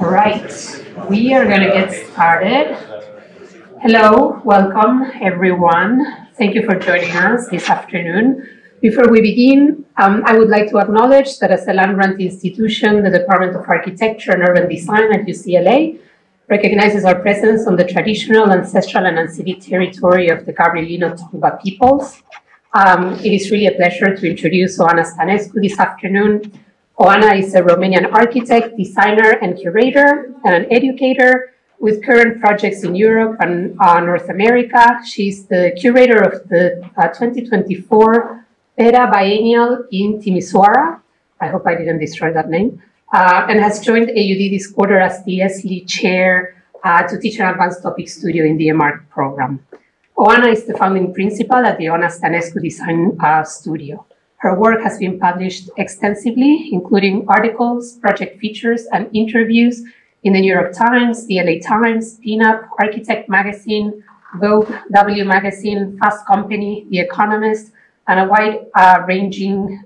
Right, we are going to get started. Hello, welcome everyone. Thank you for joining us this afternoon. Before we begin, I would like to acknowledge that as a land-grant institution, the Department of Architecture and Urban Design at UCLA recognizes our presence on the traditional, ancestral, and ancient territory of the Gabrielino-Tongva peoples. It is really a pleasure to introduce Oana Stanescu this afternoon. Oana is a Romanian architect, designer, and curator, and an educator with current projects in Europe and North America. She's the curator of the 2024 Beta Biennial in Timisoara. I hope I didn't destroy that name. And has joined AUD this quarter as the S. Charles Lee Chair to teach an advanced topic studio in the MArch program. Oana is the founding principal at the Oana Stanescu Design Studio. Her work has been published extensively, including articles, project features, and interviews in the New York Times, the LA Times, Pinup, Architect Magazine, Vogue, W Magazine, Fast Company, The Economist, and a wide-ranging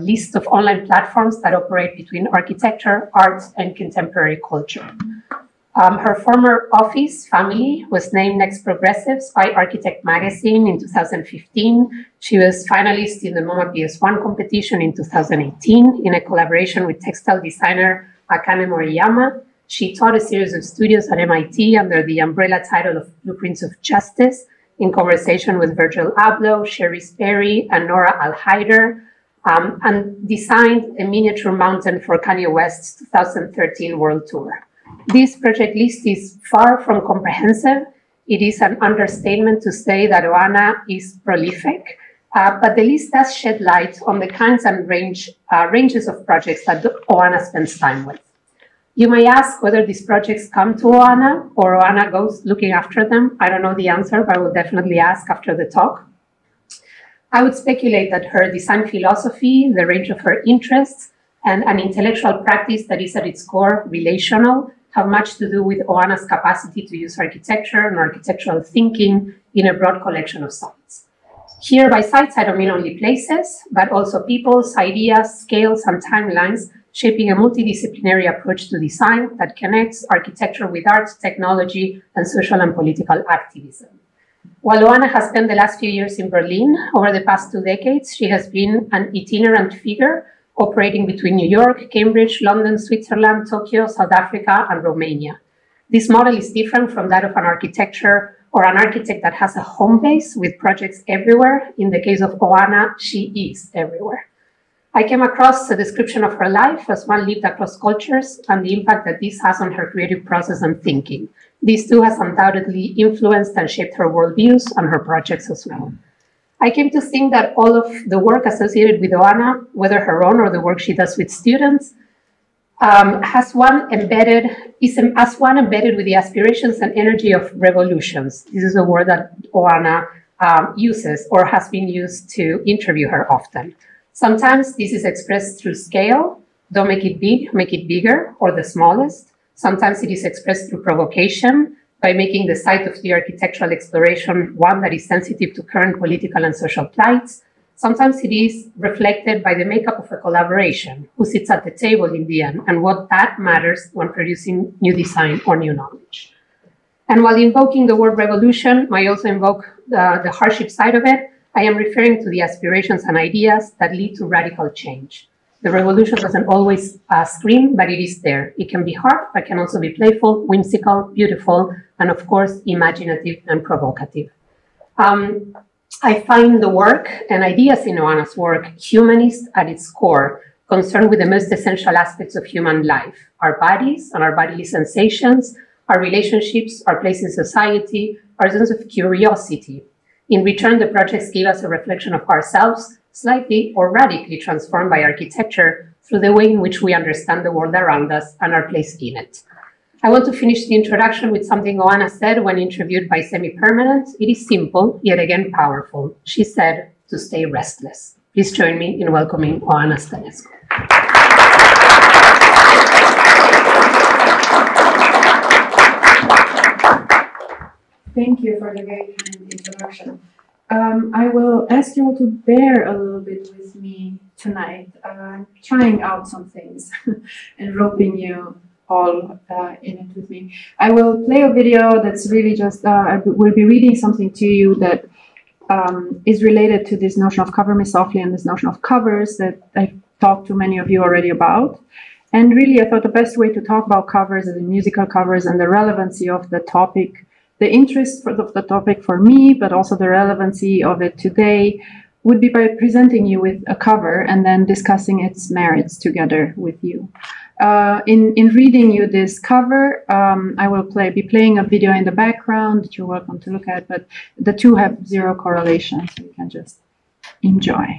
list of online platforms that operate between architecture, art, and contemporary culture. Her former office, family, was named Next Progressives by Architect Magazine in 2015. She was finalist in the MoMA PS1 competition in 2018 in a collaboration with textile designer Akane Moriyama. She taught a series of studios at MIT under the umbrella title of Blueprints of Justice in conversation with Virgil Abloh, Sherry Sperry, and Nora Al-Haider, and designed a miniature mountain for Kanye West's 2013 World Tour. This project list is far from comprehensive. It is an understatement to say that Oana is prolific, but the list does shed light on the kinds and ranges of projects that Oana spends time with. You may ask whether these projects come to Oana or Oana goes looking after them. I don't know the answer, but I will definitely ask after the talk. I would speculate that her design philosophy, the range of her interests, and an intellectual practice that is at its core relational, have much to do with Oana's capacity to use architecture and architectural thinking in a broad collection of sites. Here by sites, I don't mean only places, but also peoples, ideas, scales, and timelines, shaping a multidisciplinary approach to design that connects architecture with art, technology, and social and political activism. While Oana has spent the last few years in Berlin, over the past 2 decades, she has been an itinerant figure operating between New York, Cambridge, London, Switzerland, Tokyo, South Africa, and Romania. This model is different from that of an architecture or an architect that has a home base with projects everywhere. In the case of Oana, she is everywhere. I came across a description of her life as one lived across cultures and the impact that this has on her creative process and thinking. This too has undoubtedly influenced and shaped her worldviews and her projects as well. I came to think that all of the work associated with Oana, whether her own or the work she does with students, is embedded with the aspirations and energy of revolutions. This is a word that Oana uses or has been used to interview her often. Sometimes this is expressed through scale, don't make it big, make it bigger, or the smallest. Sometimes it is expressed through provocation, by making the site of the architectural exploration one that is sensitive to current political and social plights. Sometimes it is reflected by the makeup of a collaboration, who sits at the table in the end, and what that matters when producing new design or new knowledge. And while invoking the word revolution, I also invoke the hardship side of it. I am referring to the aspirations and ideas that lead to radical change. The revolution doesn't always scream, but it is there. It can be hard, but can also be playful, whimsical, beautiful, and of course, imaginative and provocative. I find the work and ideas in Oana's work humanist at its core, concerned with the most essential aspects of human life, our bodies and our bodily sensations, our relationships, our place in society, our sense of curiosity. In return, the projects give us a reflection of ourselves, slightly or radically transformed by architecture through the way in which we understand the world around us and our place in it. I want to finish the introduction with something Oana said when interviewed by Semi-Permanent. It is simple, yet again powerful. She said, to stay restless. Please join me in welcoming Oana Stanescu. Thank you for the very kind introduction. I will ask you all to bear a little bit with me tonight. I'm trying out some things and roping you all in it with me. I will play a video that's really just, I will be reading something to you that is related to this notion of cover me softly and this notion of covers that I've talked to many of you already about. And really, I thought the best way to talk about covers is the musical covers and the relevancy of the topic, the interest of the topic for me, but also the relevancy of it today would be by presenting you with a cover and then discussing its merits together with you. In reading you this cover, I will be playing a video in the background that you're welcome to look at, but the two have zero correlation, so you can just enjoy.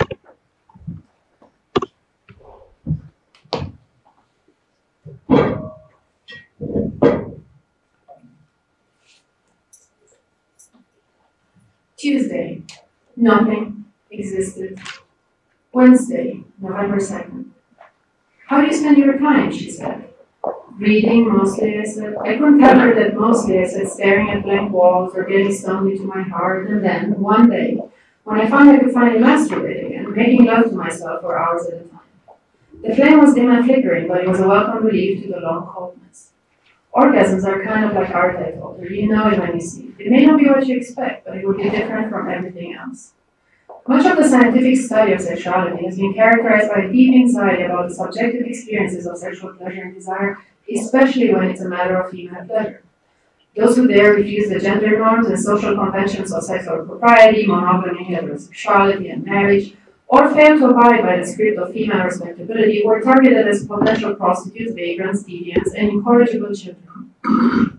Tuesday, nothing existed. Wednesday, November 2nd. How do you spend your time, she said. Reading, mostly, I said. I couldn't tell her that mostly, I said, staring at blank walls or getting stoned into my heart. And then, one day, when I found I could finally masturbate again, making love to myself for hours at a time. The flame was dim and flickering, but it was a welcome relief to the long coldness. Orgasms are kind of like art, I told her. You know it when you see it. It may not be what you expect, but it would be different from everything else. Much of the scientific study of sexuality has been characterized by deep anxiety about the subjective experiences of sexual pleasure and desire, especially when it's a matter of female pleasure. Those who dare refuse the gender norms and social conventions of sexual propriety, monogamy, heterosexuality, and marriage, or fail to abide by the script of female respectability, were targeted as potential prostitutes, vagrants, deviants, and incorrigible children.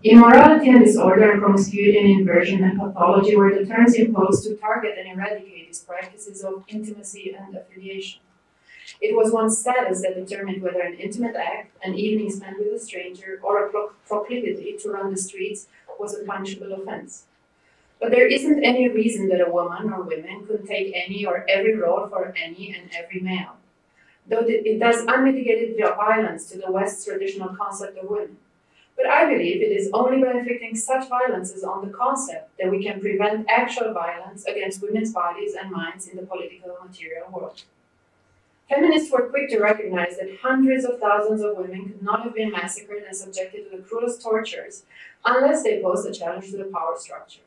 Immorality and disorder and promiscuity and inversion and pathology were the terms imposed to target and eradicate these practices of intimacy and affiliation. It was one's status that determined whether an intimate act, an evening spent with a stranger, or a proclivity to run the streets was a punishable offense. But there isn't any reason that a woman or women couldn't take any or every role for any and every male. Though it does unmitigated violence to the West's traditional concept of women. But I believe it is only by inflicting such violences on the concept that we can prevent actual violence against women's bodies and minds in the political material world. Feminists were quick to recognize that hundreds of thousands of women could not have been massacred and subjected to the cruelest tortures unless they posed a challenge to the power structure.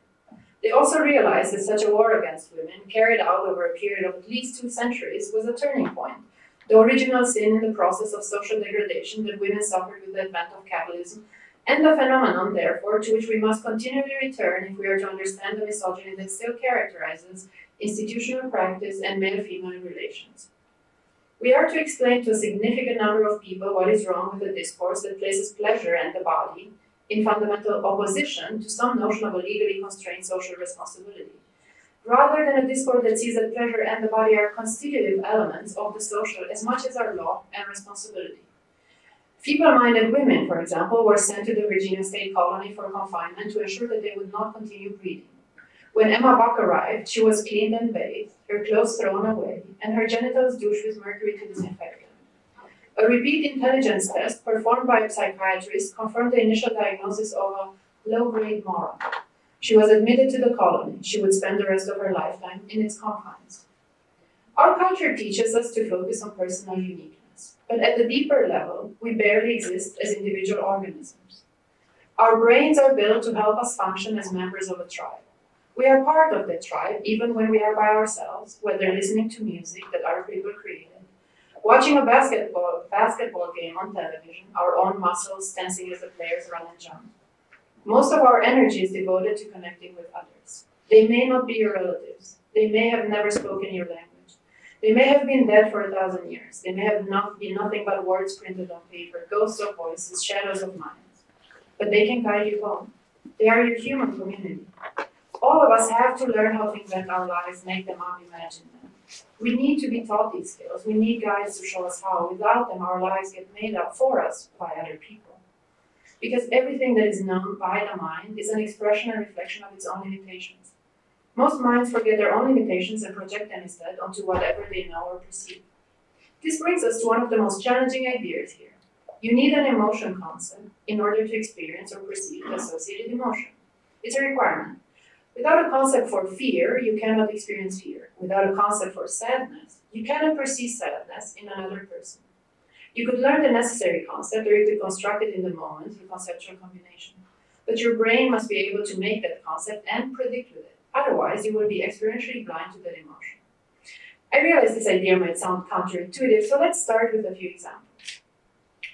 They also realized that such a war against women, carried out over a period of at least 2 centuries, was a turning point, the original sin in the process of social degradation that women suffered with the advent of capitalism, and the phenomenon, therefore, to which we must continually return if we are to understand the misogyny that still characterizes institutional practice and male-female relations. We are to explain to a significant number of people what is wrong with a discourse that places pleasure and the body in fundamental opposition to some notion of a legally constrained social responsibility, rather than a discourse that sees that pleasure and the body are constitutive elements of the social as much as are law and responsibility. Feeble-minded women, for example, were sent to the Virginia State Colony for confinement to ensure that they would not continue breeding. When Emma Buck arrived, she was cleaned and bathed, her clothes thrown away, and her genitals douched with mercury to disinfect them. A repeat intelligence test performed by a psychiatrist confirmed the initial diagnosis of a low-grade moron. She was admitted to the colony. She would spend the rest of her lifetime in its confines. Our culture teaches us to focus on personal uniqueness, but at the deeper level, we barely exist as individual organisms. Our brains are built to help us function as members of a tribe. We are part of that tribe even when we are by ourselves, whether listening to music that other people create, watching a basketball game on television, our own muscles tensing as the players run and jump. Most of our energy is devoted to connecting with others. They may not be your relatives. They may have never spoken your language. They may have been dead for 1,000 years. They may have been nothing but words printed on paper, ghosts of voices, shadows of minds. But they can guide you home. They are your human community. All of us have to learn how to invent our lives, make them up, imagine them. We need to be taught these skills. We need guides to show us how. Without them, our lives get made up for us by other people. Because everything that is known by the mind is an expression and reflection of its own limitations. Most minds forget their own limitations and project them instead onto whatever they know or perceive. This brings us to one of the most challenging ideas here. You need an emotion concept in order to experience or perceive the associated emotion. It's a requirement. Without a concept for fear, you cannot experience fear. Without a concept for sadness, you cannot perceive sadness in another person. You could learn the necessary concept, or you could construct it in the moment through conceptual combination. But your brain must be able to make that concept and predict with it. Otherwise, you will be experientially blind to that emotion. I realize this idea might sound counterintuitive, so let's start with a few examples.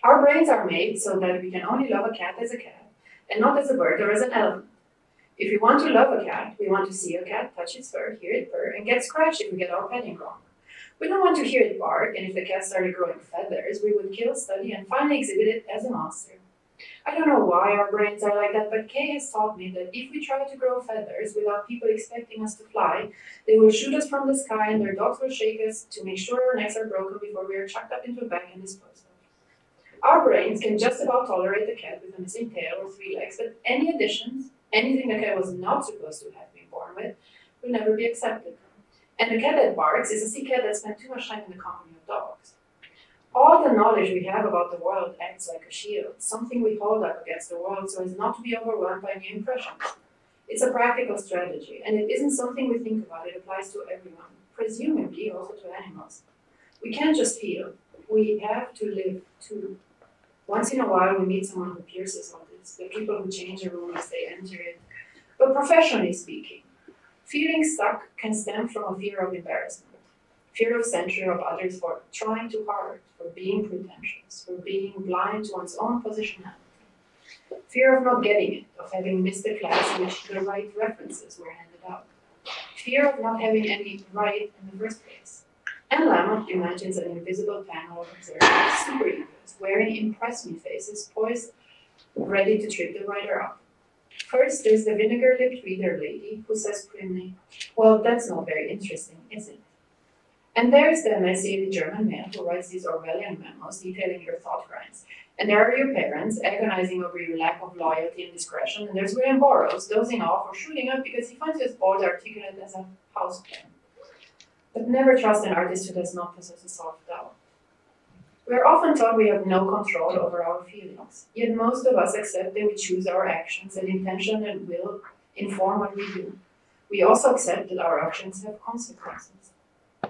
Our brains are made so that we can only love a cat as a cat, and not as a bird or as an elephant. If we want to love a cat, we want to see a cat, touch its fur, hear it purr, and get scratched if we get our petting wrong. We don't want to hear it bark, and if the cat started growing feathers, we would kill, study, and finally exhibit it as a monster. I don't know why our brains are like that, but Kay has taught me that if we try to grow feathers without people expecting us to fly, they will shoot us from the sky and their dogs will shake us to make sure our necks are broken before we are chucked up into a bag and disposed of. Our brains can just about tolerate a cat with a missing tail or 3 legs, but any additions, anything the cat was not supposed to have been born with, will never be accepted. And a cat that barks is a sick cat that spent too much time in the company of dogs. All the knowledge we have about the world acts like a shield, something we hold up against the world so as not to be overwhelmed by new impressions. It's a practical strategy, and it isn't something we think about. It applies to everyone, presumably also to animals. We can't just feel. We have to live, too. Once in a while, we meet someone who pierces all this, the people who change a room as they enter it. But professionally speaking, feeling stuck can stem from a fear of embarrassment. Fear of censure of others for trying too hard, for being pretentious, for being blind to one's own positionality. Fear of not getting it, of having missed a class in which the right references were handed out. Fear of not having any right in the first place. And Lamont imagines an invisible panel of observers, superheroes, wearing impress me faces, poised, ready to trip the writer up. First, there's the vinegar-lipped reader lady who says grimly, "Well, that's not very interesting, is it?" And there's the emaciated German man who writes these Orwellian memos detailing your thought crimes. And there are your parents agonizing over your lack of loyalty and discretion. And there's William Burroughs dozing off or shooting up because he finds you as bold articulate as a house plan. But never trust an artist who does not possess a self-doubt. We are often taught we have no control over our feelings. Yet most of us accept that we choose our actions, and intention and will inform what we do. We also accept that our actions have consequences.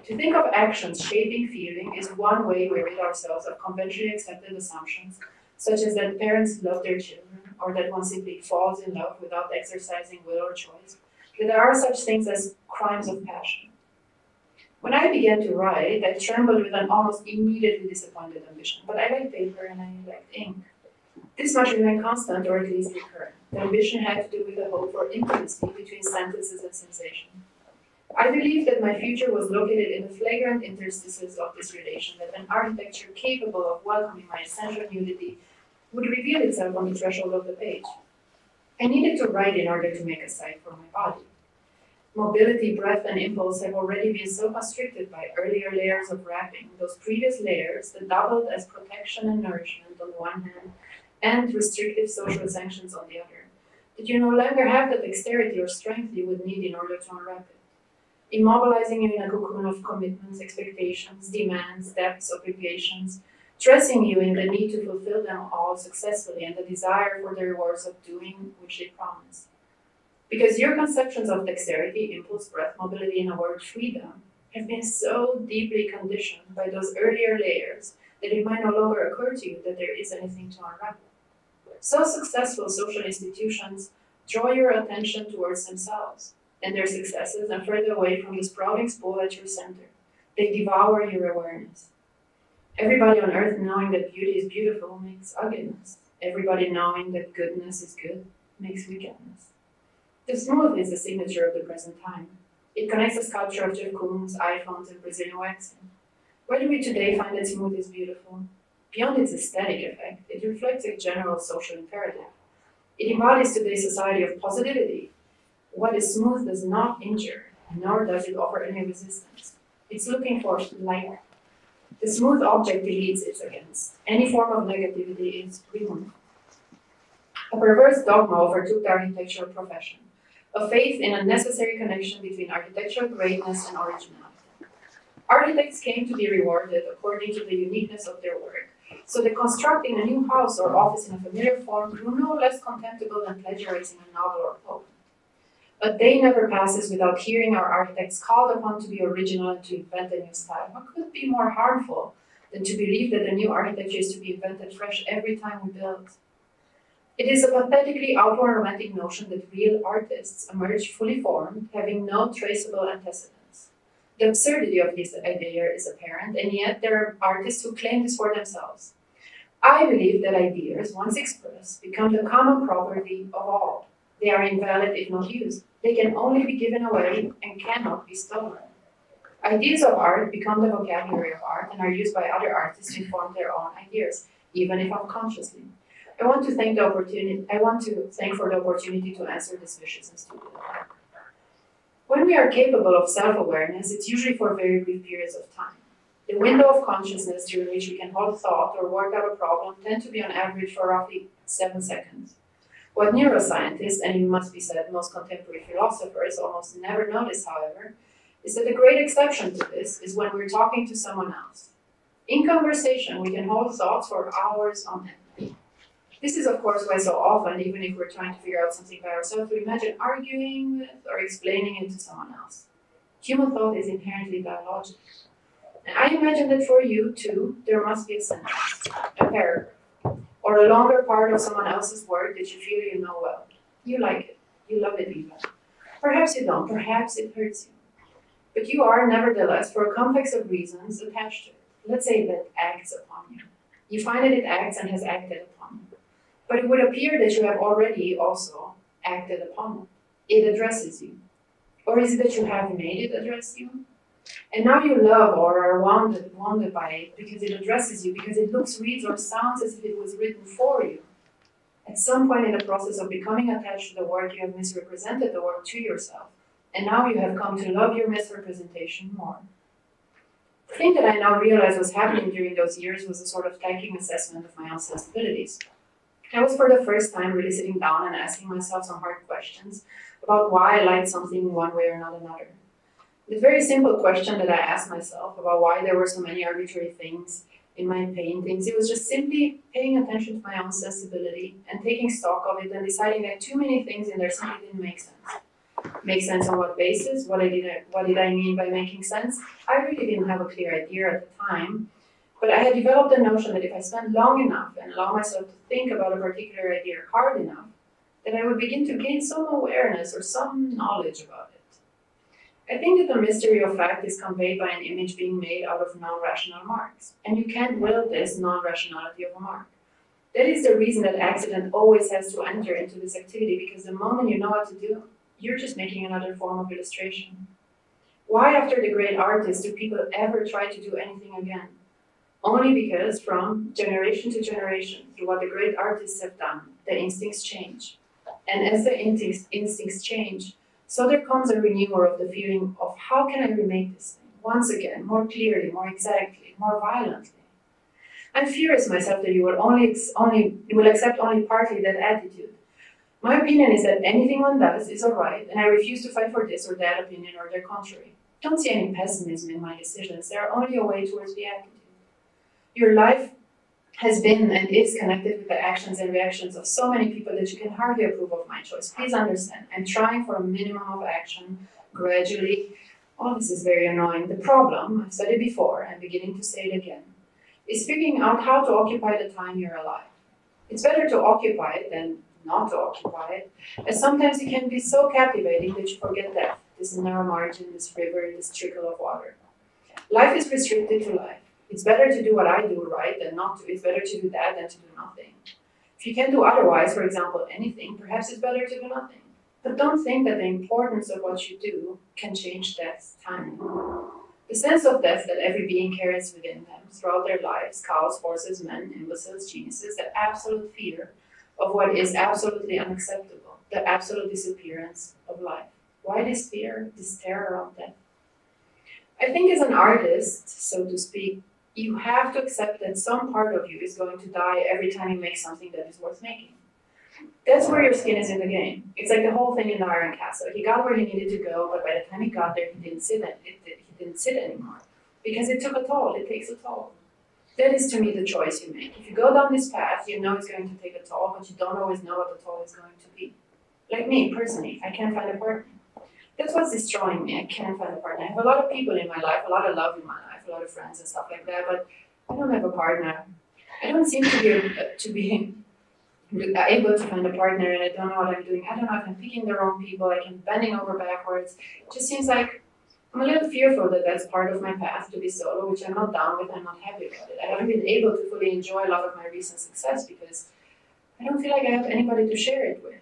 To think of actions shaping feeling is one way we rid ourselves of conventionally accepted assumptions, such as that parents love their children, or that one simply falls in love without exercising will or choice, that there are such things as crimes of passion. When I began to write, I trembled with an almost immediately disappointed ambition, but I liked paper and I liked ink. This much remained constant, or at least recurrent. The ambition had to do with the hope for intimacy between sentences and sensation. I believe that my future was located in the flagrant interstices of this relation, that an architecture capable of welcoming my essential nudity would reveal itself on the threshold of the page. I needed to write in order to make a site for my body. Mobility, breath, and impulse have already been so constricted by earlier layers of wrapping, those previous layers that doubled as protection and nourishment on the one hand, and restrictive social sanctions on the other, that you no longer have the dexterity or strength you would need in order to unwrap it. Immobilizing you in a cocoon of commitments, expectations, demands, debts, obligations, dressing you in the need to fulfill them all successfully and the desire for the rewards of doing which they promise. Because your conceptions of dexterity, impulse, breath, mobility, and a word, freedom, have been so deeply conditioned by those earlier layers that it might no longer occur to you that there is anything to unravel. So successful social institutions draw your attention towards themselves and their successes, and further away from the sprouting spool at your center. They devour your awareness. Everybody on earth knowing that beauty is beautiful makes ugliness. Everybody knowing that goodness is good makes wickedness. The smooth is the signature of the present time. It connects the sculpture of Jeff Koons, iPhones, and Brazilian waxing. Where do we today find that smooth is beautiful? Beyond its aesthetic effect, it reflects a general social imperative. It embodies today's society of positivity. What is smooth does not injure, nor does it offer any resistance. It's looking for light. The smooth object deletes its against. Any form of negativity is removed. A perverse dogma overtook the architectural profession, a faith in a necessary connection between architectural greatness and originality. Architects came to be rewarded according to the uniqueness of their work, so that constructing a new house or office in a familiar form grew no less contemptible than plagiarizing a novel or poem. A day never passes without hearing our architects called upon to be original and to invent a new style. What could be more harmful than to believe that a new architecture is to be invented fresh every time we build. It is a pathetically outward romantic notion that real artists emerge fully formed, having no traceable antecedents. The absurdity of this idea is apparent, and yet there are artists who claim this for themselves. I believe that ideas, once expressed, become the common property of all. They are invalid if not used. They can only be given away and cannot be stolen. Ideas of art become the vocabulary of art and are used by other artists to form their own ideas, even if unconsciously. I want to thank for the opportunity to answer this vicious and stupid. When we are capable of self-awareness, it's usually for very brief periods of time. The window of consciousness during which we can hold thought or work out a problem tend to be on average for roughly 7 seconds. What neuroscientists, and it must be said most contemporary philosophers, almost never notice, however, is that a great exception to this is when we're talking to someone else. In conversation, we can hold thoughts for hours on end. This is, of course, why so often, even if we're trying to figure out something by ourselves, we imagine arguing with or explaining it to someone else. Human thought is inherently dialogic. And I imagine that for you, too, there must be a sentence, a paragraph, or a longer part of someone else's work that you feel you know well. You like it. You love it even. Perhaps you don't. Perhaps it hurts you. But you are, nevertheless, for a complex of reasons, attached to it. Let's say that acts upon you. You find that it acts and has acted upon you. But it would appear that you have already also acted upon it. It addresses you. Or is it that you have made it address you? And now you love or are wounded by it because it addresses you, because it looks, reads, or sounds as if it was written for you. At some point in the process of becoming attached to the work, you have misrepresented the work to yourself. And now you have come to love your misrepresentation more. The thing that I now realized was happening during those years was a sort of taking assessment of my own sensibilities. I was for the first time really sitting down and asking myself some hard questions about why I liked something one way or not another. The very simple question that I asked myself about why there were so many arbitrary things in my paintings, it was just simply paying attention to my own sensibility and taking stock of it and deciding that too many things in there simply didn't make sense. Make sense on what basis? What did I mean by making sense? I really didn't have a clear idea at the time, but I had developed the notion that if I spent long enough and allow myself to think about a particular idea hard enough, that I would begin to gain some awareness or some knowledge about it. I think that the mystery of fact is conveyed by an image being made out of non-rational marks, and you can't will this non-rationality of a mark. That is the reason that accident always has to enter into this activity, because the moment you know what to do, you're just making another form of illustration. Why, after the great artists, do people ever try to do anything again? Only because from generation to generation, through what the great artists have done, the instincts change. And as the instincts change, so there comes a renewal of the feeling of how can I remake this thing once again, more clearly, more exactly, more violently. I'm furious myself that you will accept only partly that attitude. My opinion is that anything one does is all right, and I refuse to fight for this or that opinion or their contrary. Don't see any pessimism in my decisions. They are only a way towards the attitude. Your life has been and is connected with the actions and reactions of so many people that you can hardly approve of my choice. Please understand, I'm trying for a minimum of action, gradually. Oh, this is very annoying. The problem, I've said it before, I'm beginning to say it again, is figuring out how to occupy the time you're alive. It's better to occupy it than not to occupy it, as sometimes it can be so captivating that you forget death, this narrow margin, this river, this trickle of water. Life is restricted to life. It's better to do what I do right than not to. It's better to do that than to do nothing. If you can do otherwise, for example, anything, perhaps it's better to do nothing. But don't think that the importance of what you do can change death's timing. The sense of death that every being carries within them throughout their lives, cows, horses, men, imbeciles, geniuses, the absolute fear of what is absolutely unacceptable, the absolute disappearance of life. Why this fear, this terror of death? I think as an artist, so to speak, you have to accept that some part of you is going to die every time you make something that is worth making. That's where your skin is in the game. It's like the whole thing in the Iron Castle. He got where he needed to go, but by the time he got there, he didn't sit anymore. Because it took a toll, it takes a toll. That is, to me, the choice you make. If you go down this path, you know it's going to take a toll, but you don't always know what the toll is going to be. Like me, personally, I can't find a partner. That's what's destroying me. I can't find a partner. I have a lot of people in my life, a lot of love in my life, a lot of friends and stuff like that, but I don't have a partner. I don't seem to be able to find a partner, and I don't know what I'm doing. I don't know if I'm picking the wrong people. I keep bending over backwards. It just seems like I'm a little fearful that that's part of my path to be solo, which I'm not down with. I'm not happy about it. I haven't been able to fully enjoy a lot of my recent success because I don't feel like I have anybody to share it with.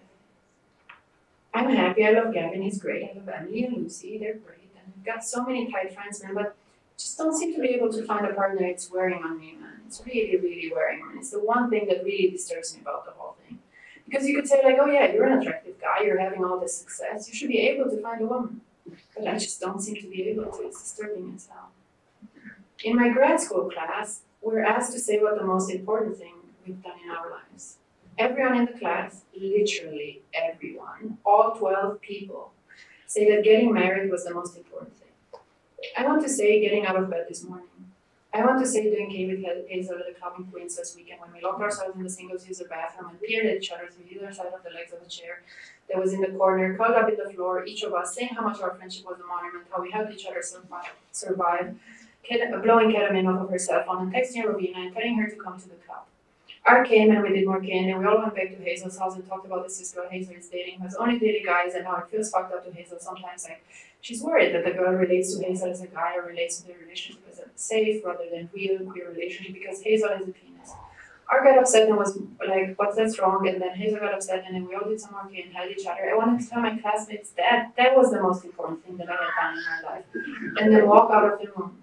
I'm happy. I love Gavin. He's great. I love Emily and Lucy. They're great. And I've got so many tight friends, man, but just don't seem to be able to find a partner. It's wearing on me, man. It's really, really wearing on me. It's the one thing that really disturbs me about the whole thing. Because you could say, like, oh, yeah, you're an attractive guy. You're having all this success. You should be able to find a woman. But I just don't seem to be able to. It's disturbing as hell. In my grad school class, we were asked to say what the most important thing we've done in our lives. Everyone in the class, literally everyone, all 12 people, say that getting married was the most important thing. I want to say getting out of bed this morning. I want to say doing K with Hazel at the club in Queens last weekend when we locked ourselves in the singles-user bathroom and peered at each other through either side of the legs of a chair that was in the corner, curled up in the floor, each of us saying how much our friendship was a monument, how we helped each other survive, blowing ketamine off of her cell phone and texting Robina and telling her to come to the club. Art came and we did more candy, and we all went back to Hazel's house and talked about this sister Hazel is dating, who has only dated guys, and how it feels fucked up to Hazel sometimes. Like, she's worried that the girl relates to Hazel as a guy or relates to their relationship as a safe rather than real queer relationship because Hazel has a penis. Art got upset and was like, what's that's wrong? And then Hazel got upset, and then we all did some more candy and held each other. I wanted to tell my classmates that that was the most important thing that I had done in my life, and then walk out of the room.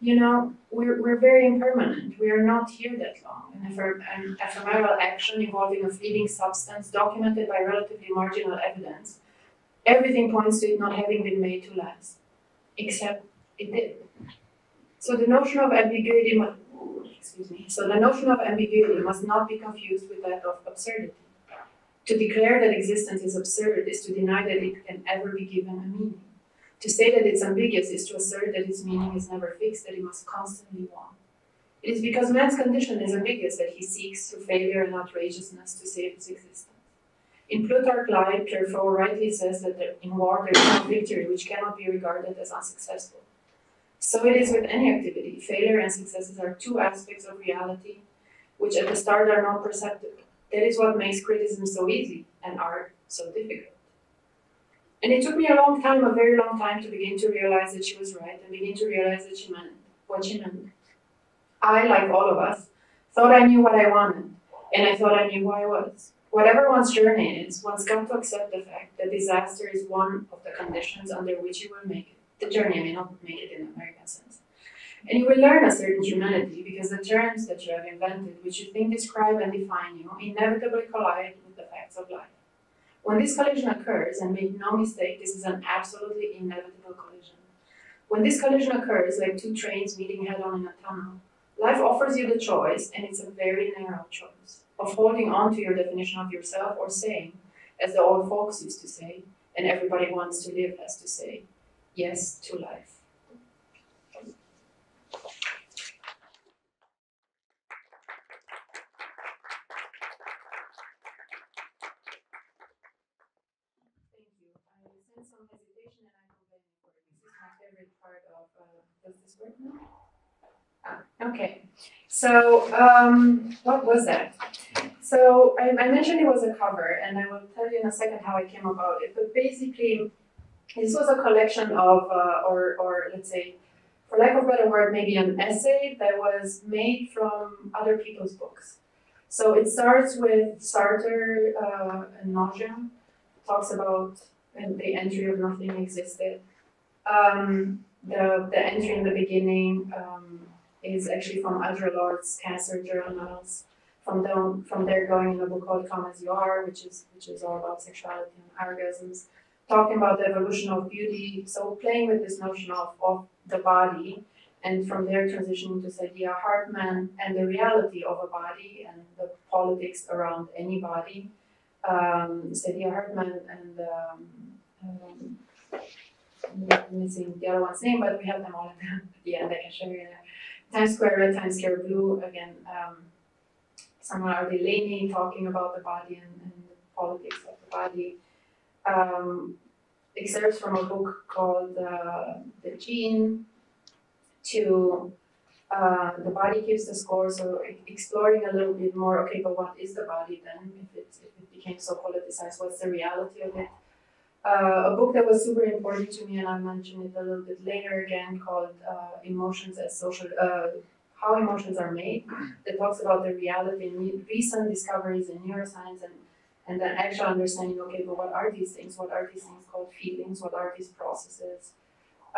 You know, we're very impermanent. We are not here that long. An ephemeral action involving a fleeting substance documented by relatively marginal evidence. Everything points to it not having been made to last, except it did. So the notion of ambiguity, must not be confused with that of absurdity. To declare that existence is absurd is to deny that it can ever be given a meaning. To say that it's ambiguous is to assert that its meaning is never fixed, that it must constantly want. It is because man's condition is ambiguous that he seeks through failure and outrageousness to save its existence. In Plutarch Life, Pierrefeu rightly says that in war there is no victory which cannot be regarded as unsuccessful. So it is with any activity. Failure and successes are two aspects of reality which at the start are not perceptible. That is what makes criticism so easy and art so difficult. And it took me a very long time to begin to realize that she was right and begin to realize that she meant what she meant. I, like all of us, thought I knew what I wanted, and I thought I knew who I was. Whatever one's journey is, one's got to accept the fact that disaster is one of the conditions under which you will make it. The journey may not make it in American sense. And you will learn a certain humanity because the terms that you have invented, which you think describe and define you, inevitably collide with the facts of life. When this collision occurs, and make no mistake, this is an absolutely inevitable collision. When this collision occurs, like two trains meeting head-on in a tunnel, life offers you the choice, and it's a very narrow choice, of holding on to your definition of yourself or saying, as the old folks used to say, and everybody wants to live has to say, yes to life. Okay, so what was that? So I mentioned it was a cover, and I will tell you in a second how I came about it. But basically, this was a collection of, or let's say, for lack of a better word, maybe an essay that was made from other people's books. So it starts with Sartre and Nausea, talks about the entry of nothing existed. The entry in the beginning is actually from Audre Lorde's Cancer Journals, from there going in a book called Come As You Are, which is all about sexuality and orgasms, talking about the evolution of beauty, so playing with this notion of the body, and from there transitioning to Sadia Hartman and the reality of a body and the politics around any body. Sadia Hartman and I'm missing the other one's name, but we have them all at the end. I can show you that. Times Square Red, Times Square Blue, again, someone are Delaney talking about the body and the politics of the body. Excerpts from a book called The Gene, to The Body Keeps the Score, so exploring a little bit more, okay, but what is the body then? If it became so politicized, what's the reality of it? A book that was super important to me, and I'll mention it a little bit later again, called How Emotions Are Made, that talks about the reality and recent discoveries in neuroscience and the actual understanding, okay, but what are these things? What are these things called feelings? What are these processes?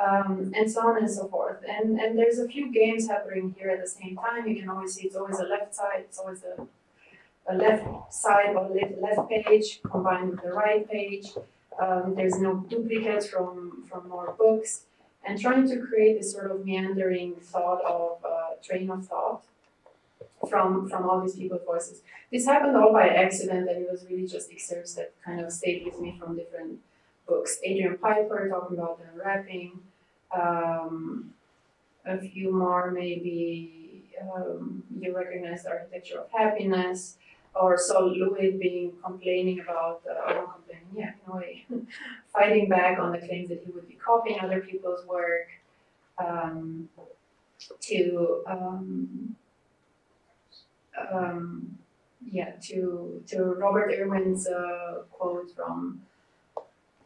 And so on and so forth. And there's a few games happening here at the same time. You can always see it's always a left side, it's always a left side or left page combined with the right page. There's no duplicates from more books. And trying to create this sort of meandering thought of train of thought from all these people's voices. This happened all by accident, and it was really just excerpts that kind of stayed with me from different books. Adrian Piper talking about unwrapping, a few more maybe, you recognize The Architecture of Happiness, or Sol LeWitt being complaining about, not complaining, yeah, in a way, fighting back on the claims that he would be copying other people's work, to Robert Irwin's quote from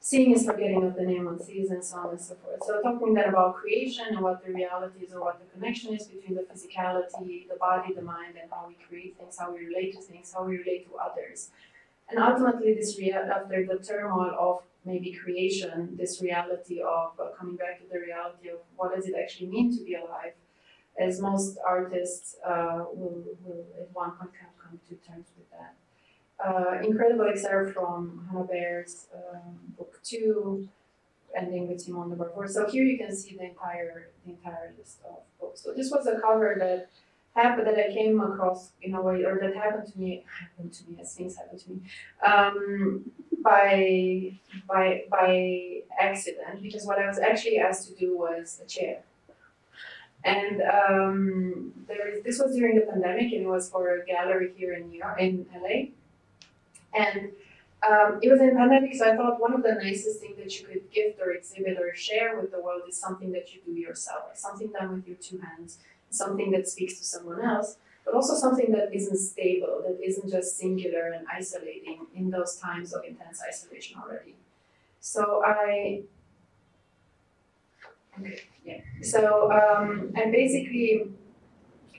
Seeing is Forgetting of the Name One Sees, and so on and so forth. So talking then about creation and what the reality is, or what the connection is between the physicality, the body, the mind, and how we create things, how we relate to things, how we relate to others. And ultimately, this after the turmoil of maybe creation, this reality of coming back to the reality of what does it actually mean to be alive, as most artists will at one point come to terms with that. Incredible excerpt from Hannah Baer's book 2, ending with Simone de Beauvoir. So here you can see the entire list of books. So this was a cover that happened, that I came across in a way, or that happened to me as things happen to me, by accident, because what I was actually asked to do was a chair. And this was during the pandemic, and it was for a gallery here in New York, in LA. And it was in pandemic, so I thought one of the nicest things that you could gift or exhibit or share with the world is something that you do yourself, something done with your two hands, something that speaks to someone else, but also something that isn't stable, that isn't just singular and isolating in those times of intense isolation already. So I basically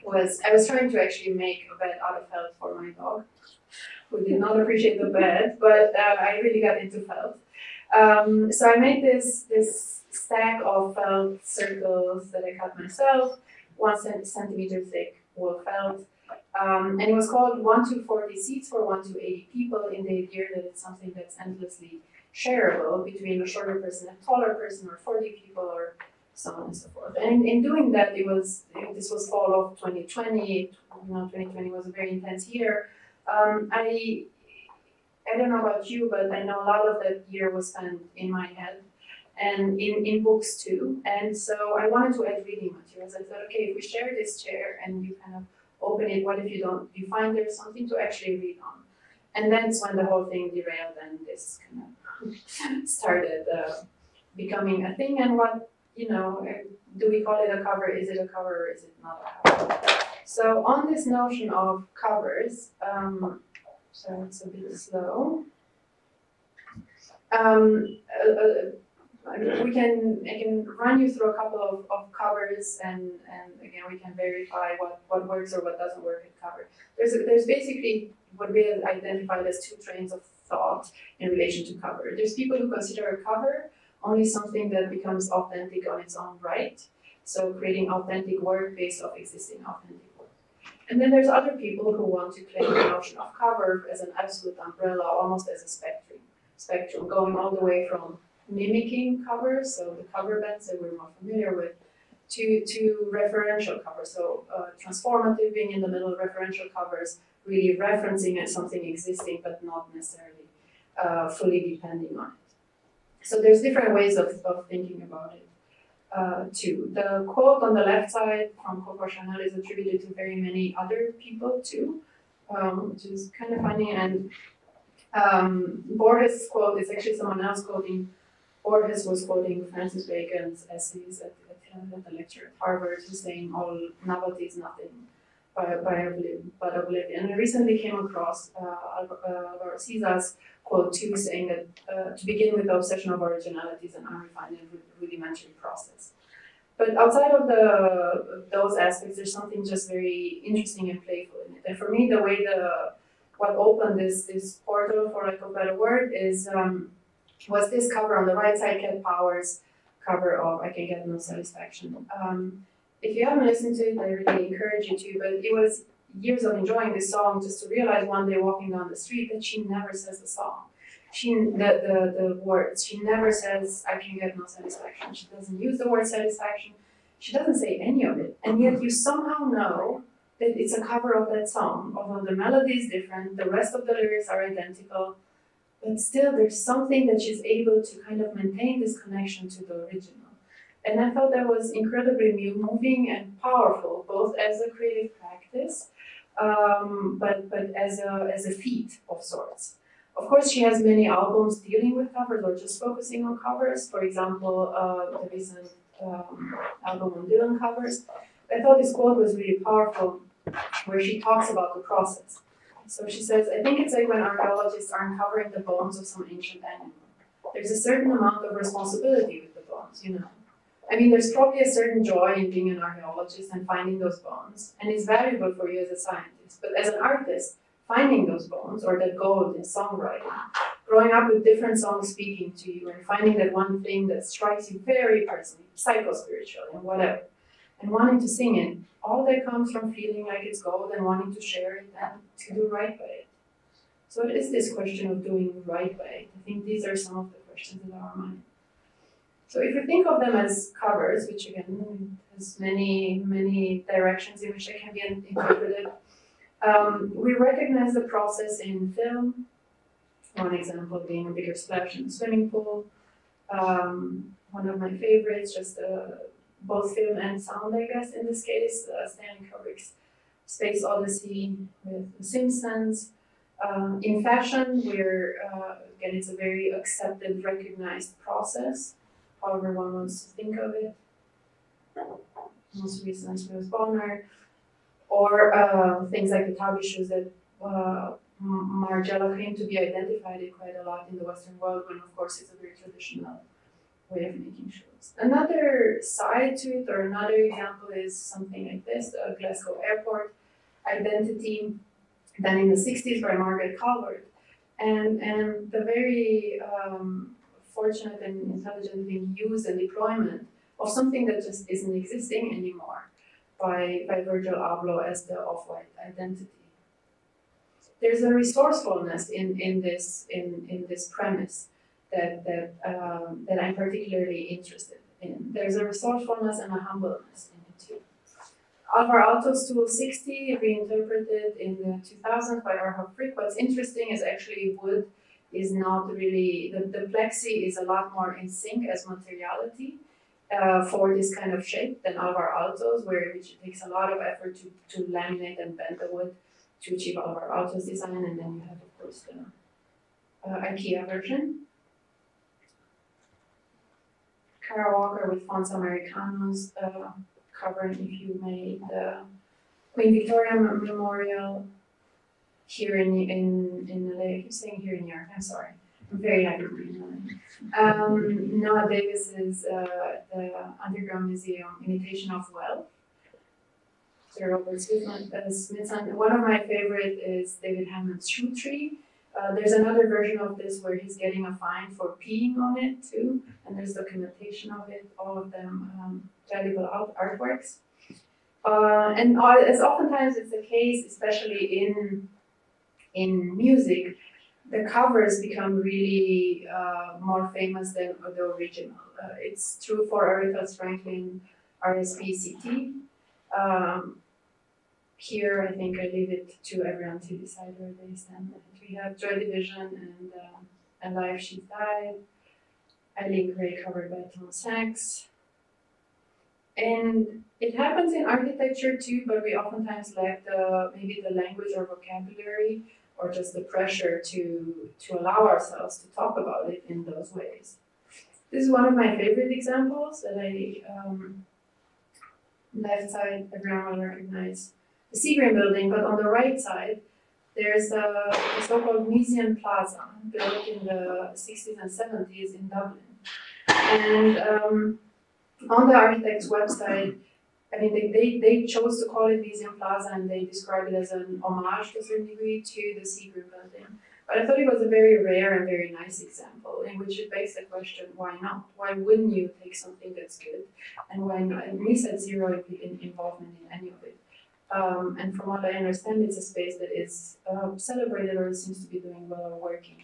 was trying to actually make a bed out of felt for my dog, who did not appreciate the bed, but I really got into felt. So I made this stack of felt circles that I cut myself, 1 centimeter thick wool felt, and it was called 1 to 40 seats for 1 to 80 people, in the idea that it's something that's endlessly shareable between a shorter person and a taller person, or 40 people, or so on and so forth. And in doing that, this was fall of 2020. 2020 was a very intense year. I don't know about you, but I know a lot of that year was spent in my head, and in books too. And so I wanted to add reading materials. I thought, okay, if we share this chair and you kind of open it, what if you find there's something to actually read on? And that's when the whole thing derailed, and this kind of started becoming a thing. And what, do we call it a cover? Is it a cover, or is it not a cover? So on this notion of covers, so it's a bit slow. I can run you through a couple of covers, and again, we can verify what works or what doesn't work in cover. There's basically what we have identified as two trains of thought in relation to cover. There's people who consider a cover only something that becomes authentic on its own right, so creating authentic work based off existing authentic work. And then there's other people who want to claim the notion of cover as an absolute umbrella, almost as a spectrum, going all the way from mimicking covers, so the cover bands that we're more familiar with, to referential covers, so transformative, being in the middle, referential covers, really referencing at something existing but not necessarily fully depending on it. So there's different ways of thinking about it too. The quote on the left side from Coco Chanel is attributed to very many other people too, which is kind of funny. And Borges' quote is actually someone else quoting. Borges was quoting Francis Bacon's essays at attended a lecture at Harvard who's saying all novelty is nothing but oblivion. And I recently came across Alvar Aalto's quote too, saying that to begin with, the obsession of originality is an unrefined and rudimentary process. But outside of those aspects, there's something just very interesting and playful in it. And for me, the way what opened this portal, for lack of a better word, is was this cover on the right side, Cat Power's cover of I Can Get No Satisfaction. If you haven't listened to it, I really encourage you to, but it was years of enjoying this song just to realize one day walking down the street that she never says the song. The words. She never says, I can get no satisfaction. She doesn't use the word satisfaction. She doesn't say any of it. And yet you somehow know that it's a cover of that song, although the melody is different, the rest of the lyrics are identical, but still there's something that she's able to kind of maintain this connection to the original. And I thought that was incredibly moving and powerful, both as a creative practice, but as a feat of sorts. Of course, she has many albums dealing with covers or just focusing on covers. For example, the recent album on Dylan covers. I thought this quote was really powerful, where she talks about the process. So she says, I think it's like when archaeologists are uncovering the bones of some ancient animal. There's a certain amount of responsibility with the bones, you know. I mean, there's probably a certain joy in being an archaeologist and finding those bones, and it's valuable for you as a scientist. But as an artist, finding those bones, or that gold in songwriting, growing up with different songs speaking to you, and finding that one thing that strikes you very personally, psycho-spiritual and whatever, and wanting to sing it, all that comes from feeling like it's gold and wanting to share it and to do right by it. So it is this question of doing right by it. I think these are some of the questions in our mind. So if you think of them as covers, which again has many, many directions in which they can be interpreted, we recognize the process in film, one example being A Bigger Splash in the Swimming Pool, one of my favorites, just both film and sound, I guess, in this case, Stanley Kubrick's Space Odyssey with The Simpsons. In fashion, where, again, it's a very accepted, recognized process, however one wants to think of it. Most recent was Bonner. Or things like the tabby shoes that Margiela came to be identified with quite a lot in the Western world, when of course it's a very traditional way of making shoes. Another side to it, or another example, is something like this, the Glasgow Airport Identity, done in the 60s by Margaret Calvert. And the very fortunate and intelligently used and deployment of something that just isn't existing anymore, by Virgil Abloh as the off-white identity. There's a resourcefulness in this premise that I'm particularly interested in. There's a resourcefulness and a humbleness in it too. Alvar Aalto's Tool 60, reinterpreted in the 2000s by Erhard Frick. What's interesting is actually wood is not really, the plexi is a lot more in sync as materiality for this kind of shape than Alvar Aalto's, which takes a lot of effort to laminate and bend the wood to achieve Alvar Aalto's design, and then you have, of course, the IKEA version. Kara Walker with Fonts Americanos, covering, if you may, the Queen Victoria Memorial here in LA. I keep saying here in New York, I'm sorry. Very angry. Noah Davis's The Underground Museum, Imitation of Wealth. Sir Robert Smithson. One of my favorite is David Hammond's Shoe Tree. There's another version of this where he's getting a fine for peeing on it too, and there's documentation of it. All of them valuable artworks. And as oftentimes is the case, especially in music, the covers become really more famous than the original. It's true for Aretha Franklin, RSPCT. Here, I think I leave it to everyone to decide where they stand. We have Joy Division and Alive She Died, Eileen Gray covered by Tom Sachs. And it happens in architecture too, but we oftentimes lack maybe the language or vocabulary, or just the pressure to allow ourselves to talk about it in those ways. This is one of my favorite examples that I left side, everyone will recognize the Seagram building, but on the right side, there's a so-called Miesian Plaza, built in the 60s and 70s in Dublin. And on the architect's website, I mean, they chose to call it Miesian Plaza, and they describe it as an homage to a certain degree to the Seagram building. But I thought it was a very rare and very nice example in which it begs the question, why not? Why wouldn't you take something that's good? And why not? And we said zero involvement in any of it. And from what I understand, it's a space that is celebrated or seems to be doing well or working.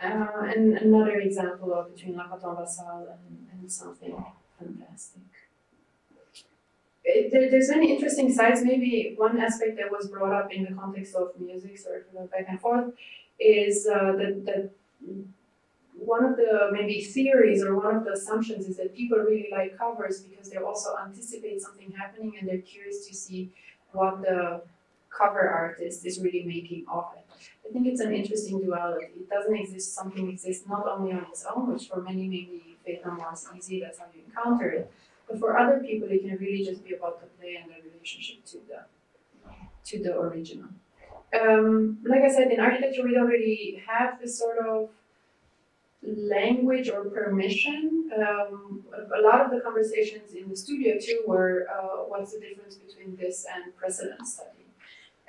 And another example of between La Cotonvassal and something fantastic. There's many interesting sites. Maybe one aspect that was brought up in the context of music, sorry for the back and forth, is that one of the maybe theories or one of the assumptions is that people really like covers because they also anticipate something happening and they're curious to see what the cover artist is really making of it. I think it's an interesting duality. It doesn't exist, something exists not only on its own, which for many maybe Faith No More is easy, that's how you encounter it. But for other people, it can really just be about the play and the relationship to the original. Like I said, in architecture, we don't really have this sort of language or permission. A lot of the conversations in the studio, too, were what's the difference between this and precedent study.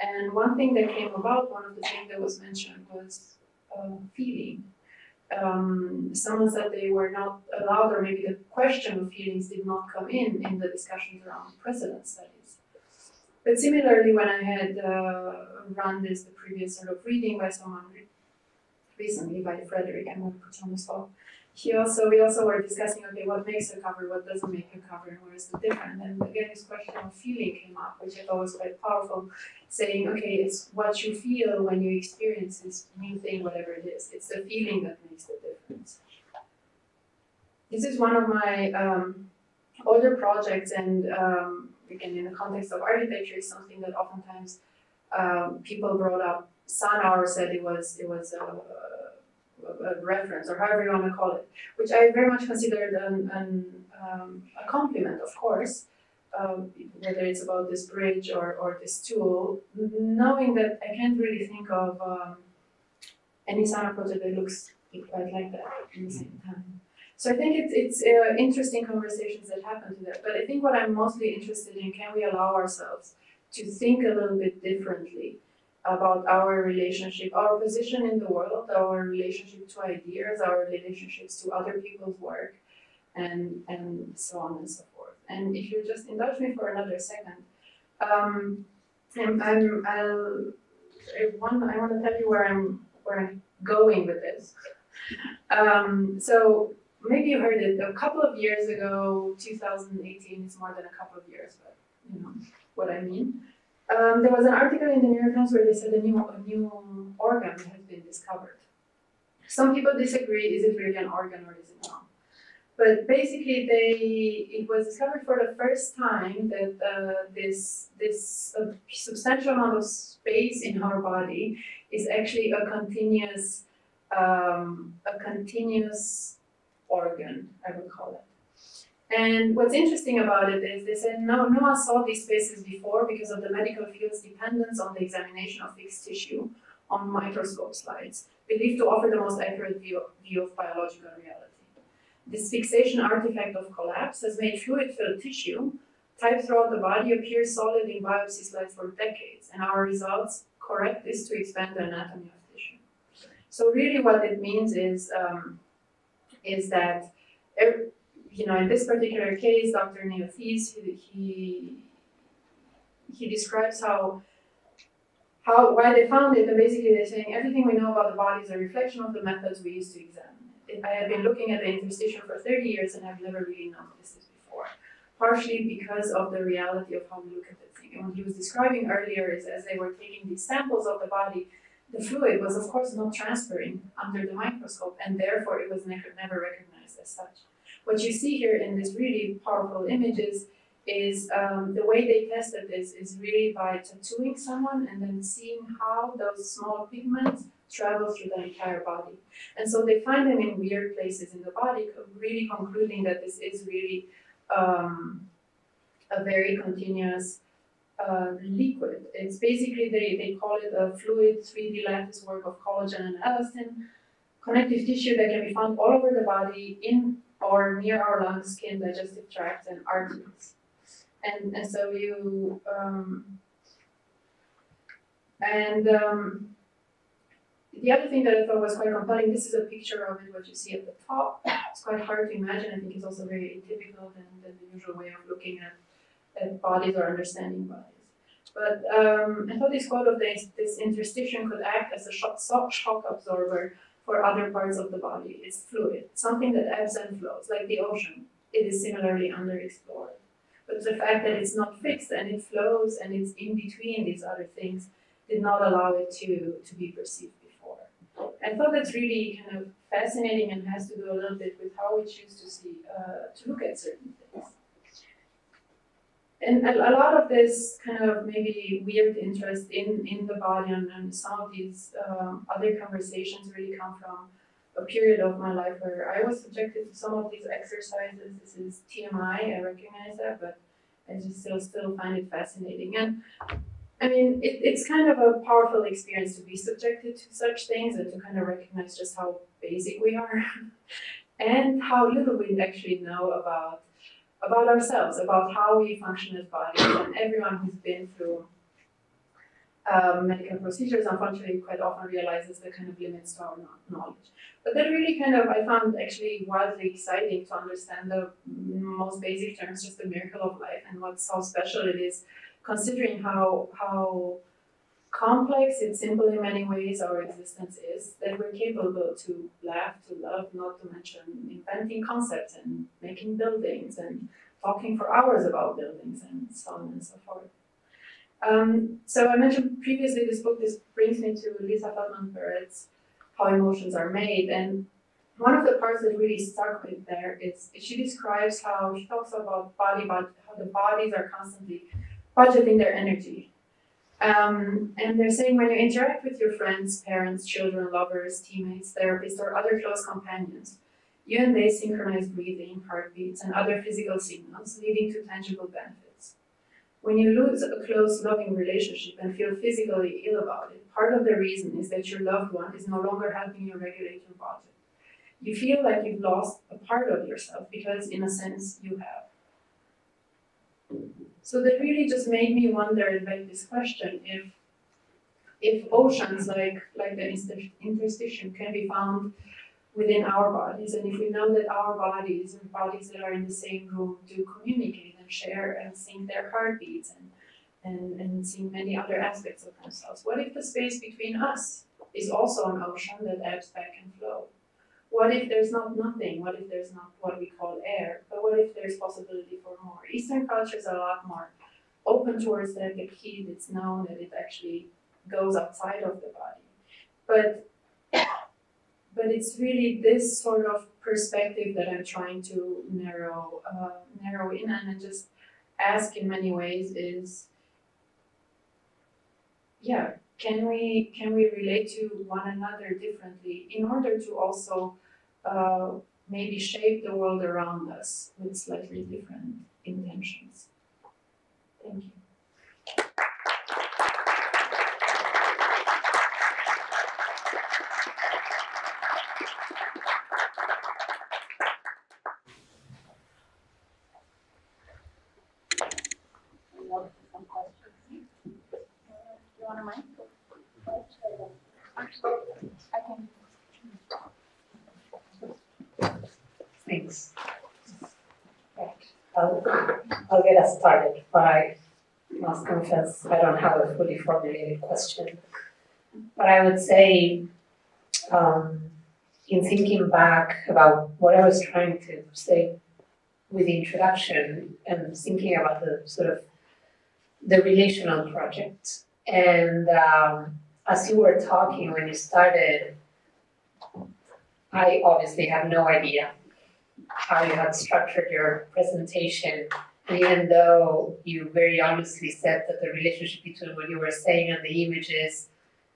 And one thing that came about, one of the things that was mentioned was feeling. Someone said they were not allowed, or maybe the question of feelings did not come in the discussions around precedent studies. But similarly, when I had run the previous sort of reading by someone recently, by Frederick, I'm going to put on the spot, we also were discussing, okay, what makes a cover, what doesn't make a cover, and where is the difference? And again, this question of feeling came up, which I thought was quite powerful, saying, okay, it's what you feel when you experience this new thing, whatever it is. It's the feeling that makes the difference. This is one of my older projects, and again, in the context of architecture, is something that oftentimes people brought up. Sanauer said it was a reference, or however you want to call it, which I very much considered a compliment, of course, whether it's about this bridge or this tool, knowing that I can't really think of any Sanauer project that looks quite like that at the same time. So I think it's interesting conversations that happen to that, but I think what I'm mostly interested in, can we allow ourselves to think a little bit differently about our relationship, our position in the world, our relationship to ideas, our relationships to other people's work, and so on and so forth. And if you just indulge me for another second, I want to tell you where I'm going with this. So maybe you heard it a couple of years ago, 2018. It's more than a couple of years, but you know what I mean. There was an article in the New York Times where they said a new organ has been discovered. Some people disagree, is it really an organ or is it not? But basically, it was discovered for the first time that this substantial amount of space in our body is actually a continuous organ, I would call it. And what's interesting about it is they said, no one saw these spaces before because of the medical field's dependence on the examination of fixed tissue on microscope slides, believed to offer the most accurate view of biological reality. This fixation artifact of collapse has made fluid-filled tissue type throughout the body appear solid in biopsy slides for decades, and our results correct this to expand the anatomy of tissue. So really what it means is that you know, in this particular case, Dr. Neofis, he describes why they found it, and basically they're saying everything we know about the body is a reflection of the methods we used to examine it. I have been looking at the interstitium for 30 years and have never really noticed this before, partially because of the reality of how we look at the thing. And what he was describing earlier is as they were taking these samples of the body, the fluid was of course not transferring under the microscope, and therefore it was never recognized as such. What you see here in these really powerful images is the way they tested this is really by tattooing someone and then seeing how those small pigments travel through the entire body. And so they find them in weird places in the body, really concluding that this is really a very continuous liquid. It's basically, they call it a fluid 3D lattice work of collagen and elastin, connective tissue that can be found all over the body, in or near our lungs, skin, digestive tracts, and arteries. And so you, the other thing that I thought was quite compelling, this is a picture of it, what you see at the top. It's quite hard to imagine. I think it's also very atypical than the usual way of looking at bodies or understanding bodies. But I thought this quote of this interstitium could act as a shock absorber for other parts of the body. It's fluid, something that ebbs and flows, like the ocean. It is similarly underexplored. But the fact that it's not fixed and it flows and it's in between these other things did not allow it to be perceived before. I thought that's really kind of fascinating and has to do a little bit with how we choose to see, to look at certain things. And a lot of this kind of maybe weird interest in the body and some of these other conversations really come from a period of my life where I was subjected to some of these exercises. This is TMI, I recognize that, but I just still find it fascinating. And I mean, it's kind of a powerful experience to be subjected to such things and to kind of recognize just how basic we are and how little we actually know about ourselves, about how we function as bodies. And everyone who's been through medical procedures, unfortunately, quite often realizes the kind of limits to our knowledge. But that really kind of, I found actually wildly exciting to understand the most basic terms, just the miracle of life and what's so special it is, considering how complex, it's simple in many ways, our existence is, that we're capable to laugh, to love, not to mention inventing concepts and making buildings and talking for hours about buildings and so on and so forth. So I mentioned previously this book. This brings me to Lisa Feldman Barrett's How Emotions Are Made. And one of the parts that really stuck with there is she describes how she talks about how the bodies are constantly budgeting their energy. And they're saying when you interact with your friends, parents, children, lovers, teammates, therapists, or other close companions, you and they synchronize breathing, heartbeats, and other physical signals, leading to tangible benefits. When you lose a close, loving relationship and feel physically ill about it, part of the reason is that your loved one is no longer helping you regulate your budget. You feel like you've lost a part of yourself because, in a sense, you have. So that really just made me wonder and beg this question, if oceans like the interstitium can be found within our bodies, and if we know that our bodies and bodies that are in the same room do communicate and share and sing their heartbeats and sing many other aspects of themselves, what if the space between us is also an ocean that ebbs back and flows? What if there's not nothing? What if there's not what we call air? But what if there's possibility for more? Eastern culture is a lot more open towards that. The key that's known that it actually goes outside of the body. But it's really this sort of perspective that I'm trying to narrow in on and just ask in many ways is, yeah, can we relate to one another differently in order to also maybe shape the world around us with slightly different intentions? Thank you. Thanks. I'll get us started, but I must confess I don't have a fully formulated question. But I would say, in thinking back about what I was trying to say with the introduction and thinking about the sort of the relational project, and as you were talking when you started, I obviously have no idea how you had structured your presentation, even though you very honestly said that the relationship between what you were saying and the images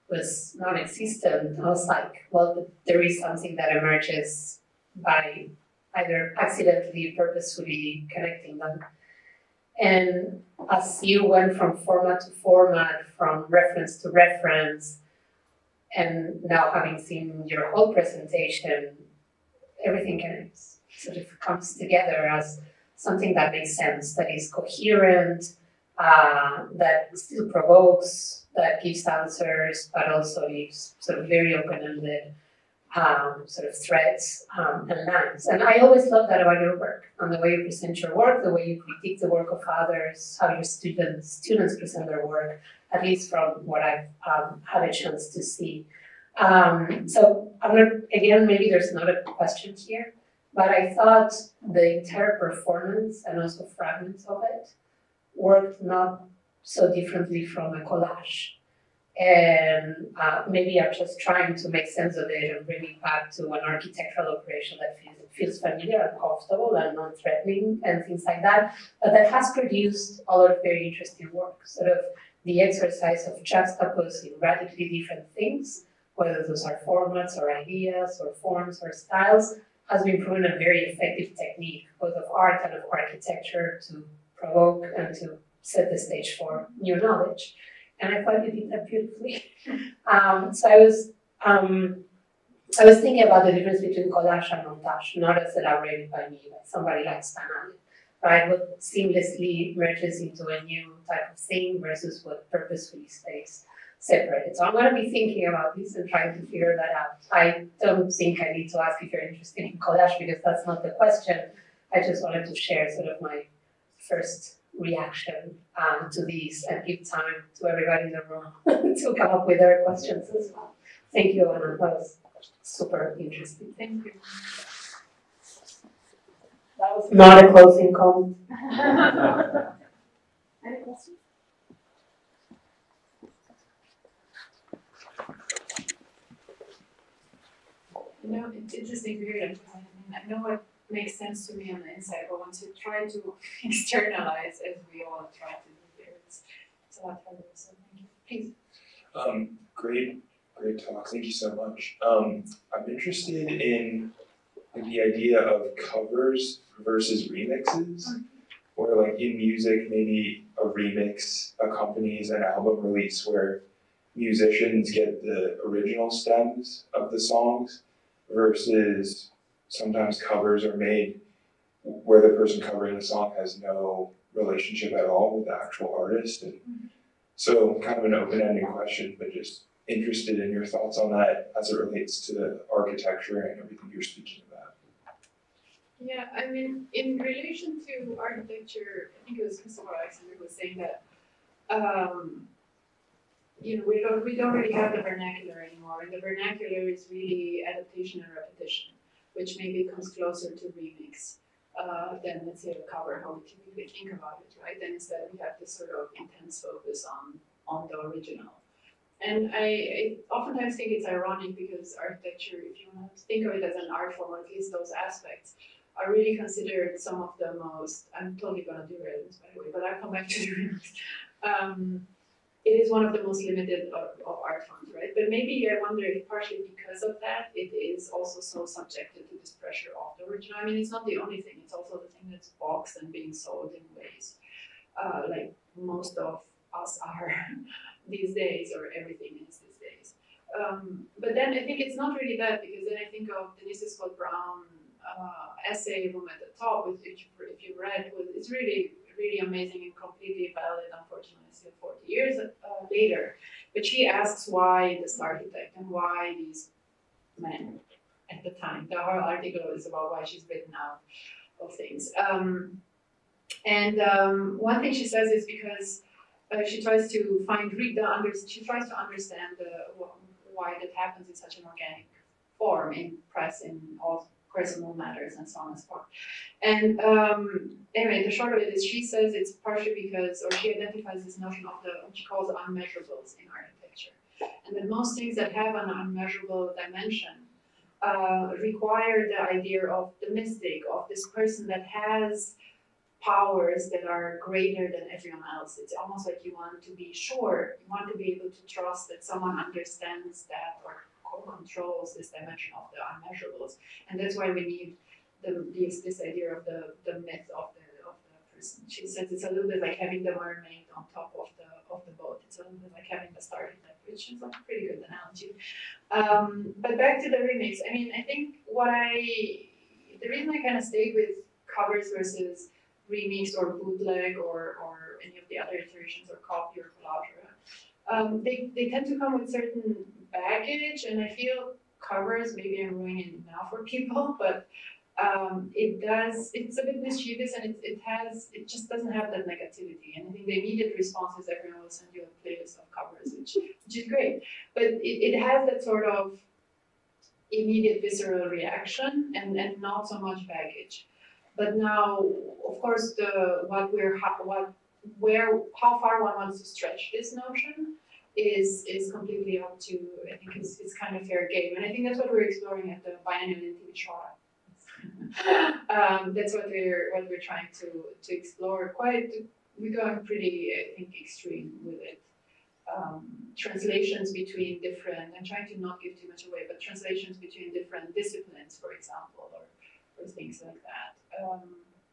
was non-existent. I was like, well, there is something that emerges by either accidentally, purposefully connecting them. And as you went from format to format, from reference to reference, and now having seen your whole presentation, everything can sort of comes together as something that makes sense, that is coherent, that still provokes, that gives answers, but also leaves sort of very open-ended sort of threads and lines. And I always love that about your work, and the way you present your work, the way you critique the work of others, how your students present their work, at least from what I've had a chance to see. So I'm gonna, again, maybe there's not a question here, but I thought the entire performance and also fragments of it worked not so differently from a collage. And maybe I'm just trying to make sense of it and bring it back to an architectural operation that feels familiar and comfortable and non-threatening and things like that, but that has produced a lot of very interesting work, sort of the exercise of juxtaposing radically different things, whether those are formats or ideas or forms or styles, has been proven a very effective technique, both of art and of architecture, to provoke and to set the stage for new knowledge. And I thought you did that beautifully. So I was thinking about the difference between collage and montage, not as elaborated by me, but somebody like Stanley, right? What seamlessly merges into a new type of thing versus what purposefully stays separated. So I'm going to be thinking about this and trying to figure that out. I don't think I need to ask if you're interested in collage, because that's not the question. I just wanted to share sort of my first reaction to these and give time to everybody in the room to come up with their questions as well. Thank you, Oana. That was super interesting. Thank you. That was not a closing comment. Any questions? You know, it's interesting to hear that. I know what makes sense to me on the inside, but once you try to externalize, as we all try to do here, it's a lot harder. So thank you. Please. Great talk. Thank you so much. I'm interested in the idea of covers versus remixes, or like in music, maybe a remix accompanies an album release where musicians get the original stems of the songs, versus sometimes covers are made where the person covering the song has no relationship at all with the actual artist. And so kind of an open-ended question, but just interested in your thoughts on that as it relates to the architecture and everything you're speaking about. Yeah, I mean, in relation to architecture, I think it was Mr. Alexander was saying that you know, we don't really have the vernacular anymore, and the vernacular is really adaptation and repetition, which maybe comes closer to remix than, let's say, a cover, how we typically think about it, right? And instead we have this sort of intense focus on the original. And I oftentimes think it's ironic because architecture, if you want to think of it as an art form, at least those aspects, are really considered some of the most, I'm totally going to derail this, by the way, but I'll come back to the remix. It is one of the most limited of art forms, right? But maybe I wonder if partially because of that, it is also so subjected to this pressure of the original. I mean, it's not the only thing. It's also the thing that's boxed and being sold in ways like most of us are these days, or everything is these days. But then I think it's not really that, because then I think of Denise Scott Brown essay, Room at the Top, which if you read, it's really amazing and completely valid, unfortunately, still 40 years later. But she asks why this architect and why these men at the time. The whole article is about why she's written out of things. One thing she says is because she tries to understand why that happens in such an organic form in press, in all personal matters and so on and so forth. And anyway, the short of it is she says it's partially because, or she identifies this notion of what she calls unmeasurables in architecture. And that most things that have an unmeasurable dimension require the idea of the mystic, of this person that has powers that are greater than everyone else. It's almost like you want to be sure, you want to be able to trust that someone understands that or controls this dimension of the unmeasurables. And that's why we need this idea of the myth of the person. She says it's a little bit like having the mermaid on top of the boat. It's a little bit like having the starlight, which is a pretty good analogy. But back to the remix. I mean, I think the reason I kind of stayed with covers versus remix or bootleg or any of the other iterations or copy or collage, they tend to come with certain baggage, and I feel covers, maybe I'm ruining it now for people, but it's a bit mischievous, and it just doesn't have that negativity. And I think the immediate response is everyone will send you a playlist of covers, which is great, but it has that sort of immediate visceral reaction and not so much baggage. But now, of course, how far one wants to stretch this notion is completely up to, I think it's kind of fair game. And I think that's what we're exploring at the biennial in Timisoara. That's what we're trying to explore. We're going pretty, I think, extreme with it. Translations between different, I'm trying to not give too much away, but translations between different disciplines, for example, or things like that.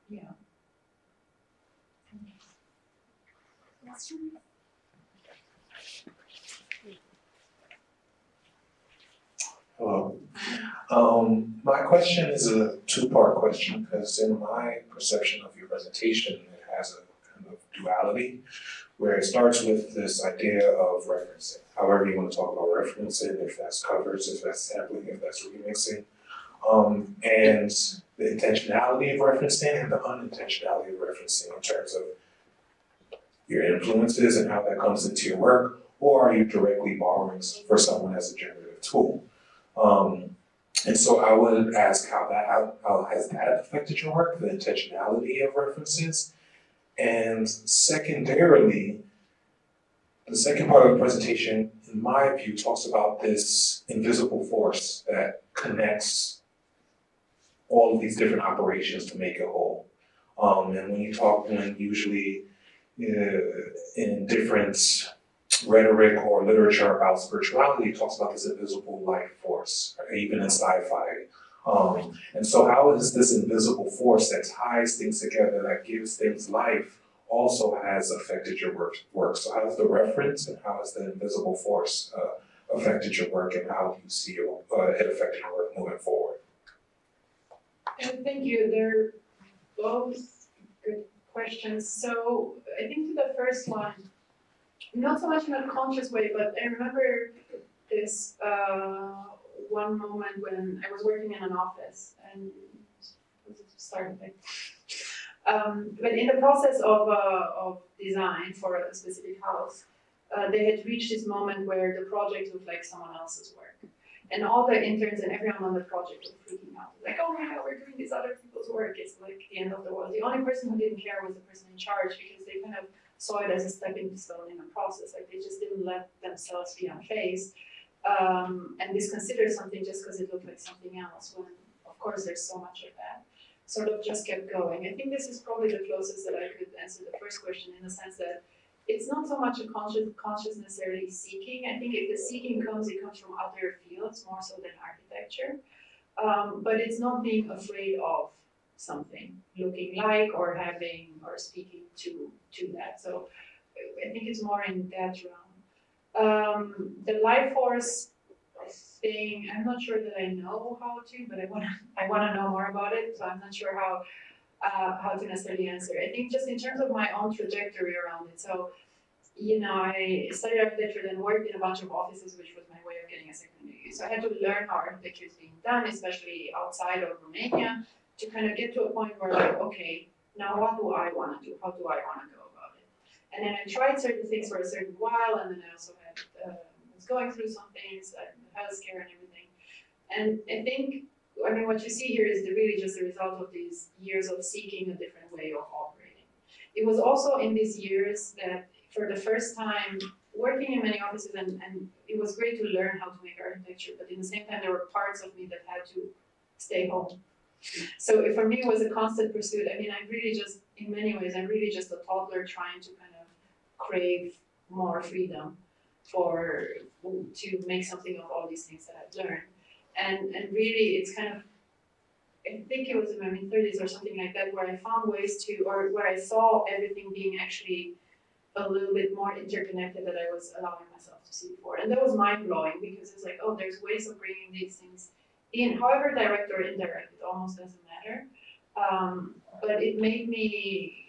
Yeah. Hello. My question is a two-part question, because in my perception of your presentation, it has a kind of duality, where it starts with this idea of referencing. However you want to talk about referencing, if that's covers, if that's sampling, if that's remixing. And the intentionality of referencing and the unintentionality of referencing in terms of your influences and how that comes into your work, or are you directly borrowing for someone as a generative tool? And so I would ask how has that affected your work, the intentionality of references? And secondarily, the second part of the presentation, in my view, talks about this invisible force that connects all of these different operations to make it whole. And when usually in different rhetoric or literature about spirituality, it talks about this invisible life force, right? Even in sci-fi. And so how is this invisible force that ties things together, that gives things life, also has affected your work? So how has the reference and how has the invisible force affected your work, and how do you see it affected your work moving forward? Thank you. They're both good questions. So I think to the first one, not so much in a conscious way, but I remember this one moment when I was working in an office, and it was a starting thing. But in the process of design for a specific house, they had reached this moment where the project looked like someone else's work. And all the interns and everyone on the project was freaking out. Like, oh my God, we're doing this other people's work. It's like the end of the world. The only person who didn't care was the person in charge, because they kind of saw it as a stepping stone in a process. Like, they just didn't let themselves be unfazed and disconsider something just because it looked like something else, when, of course, there's so much of that. Sort of just kept going. I think this is probably the closest that I could answer the first question, in the sense that it's not so much a conscious necessarily seeking. I think if the seeking comes, it comes from other fields, more so than architecture. But it's not being afraid of something, looking like or having or speaking to that. So I think it's more in that realm. The life force thing, I'm not sure that I know how to, but I wanna know more about it. So I'm not sure how to necessarily answer. I think just in terms of my own trajectory around it. So, you know, I studied architecture, then worked in a bunch of offices, which was my way of getting a second degree. So I had to learn how architecture is being done, especially outside of Romania, to kind of get to a point where, like, okay, now what do I want to do? How do I want to go about it? And then I tried certain things for a certain while, and then I also had was going through some things, like healthcare and everything. And I think, I mean, what you see here is really just the result of these years of seeking a different way of operating. It was also in these years that, for the first time, working in many offices, and it was great to learn how to make architecture, but in the same time, there were parts of me that had to stay home. So for me, it was a constant pursuit. I mean, in many ways, I'm really just a toddler trying to kind of crave more freedom to make something of all these things that I've learned. And really, it's kind of I think it was in my mid-30s or something like that, where I found ways to, or where I saw everything being actually a little bit more interconnected than I was allowing myself to see before. And that was mind-blowing, because it's like, oh, there's ways of bringing these things in, however direct or indirect, it almost doesn't matter. But it made me,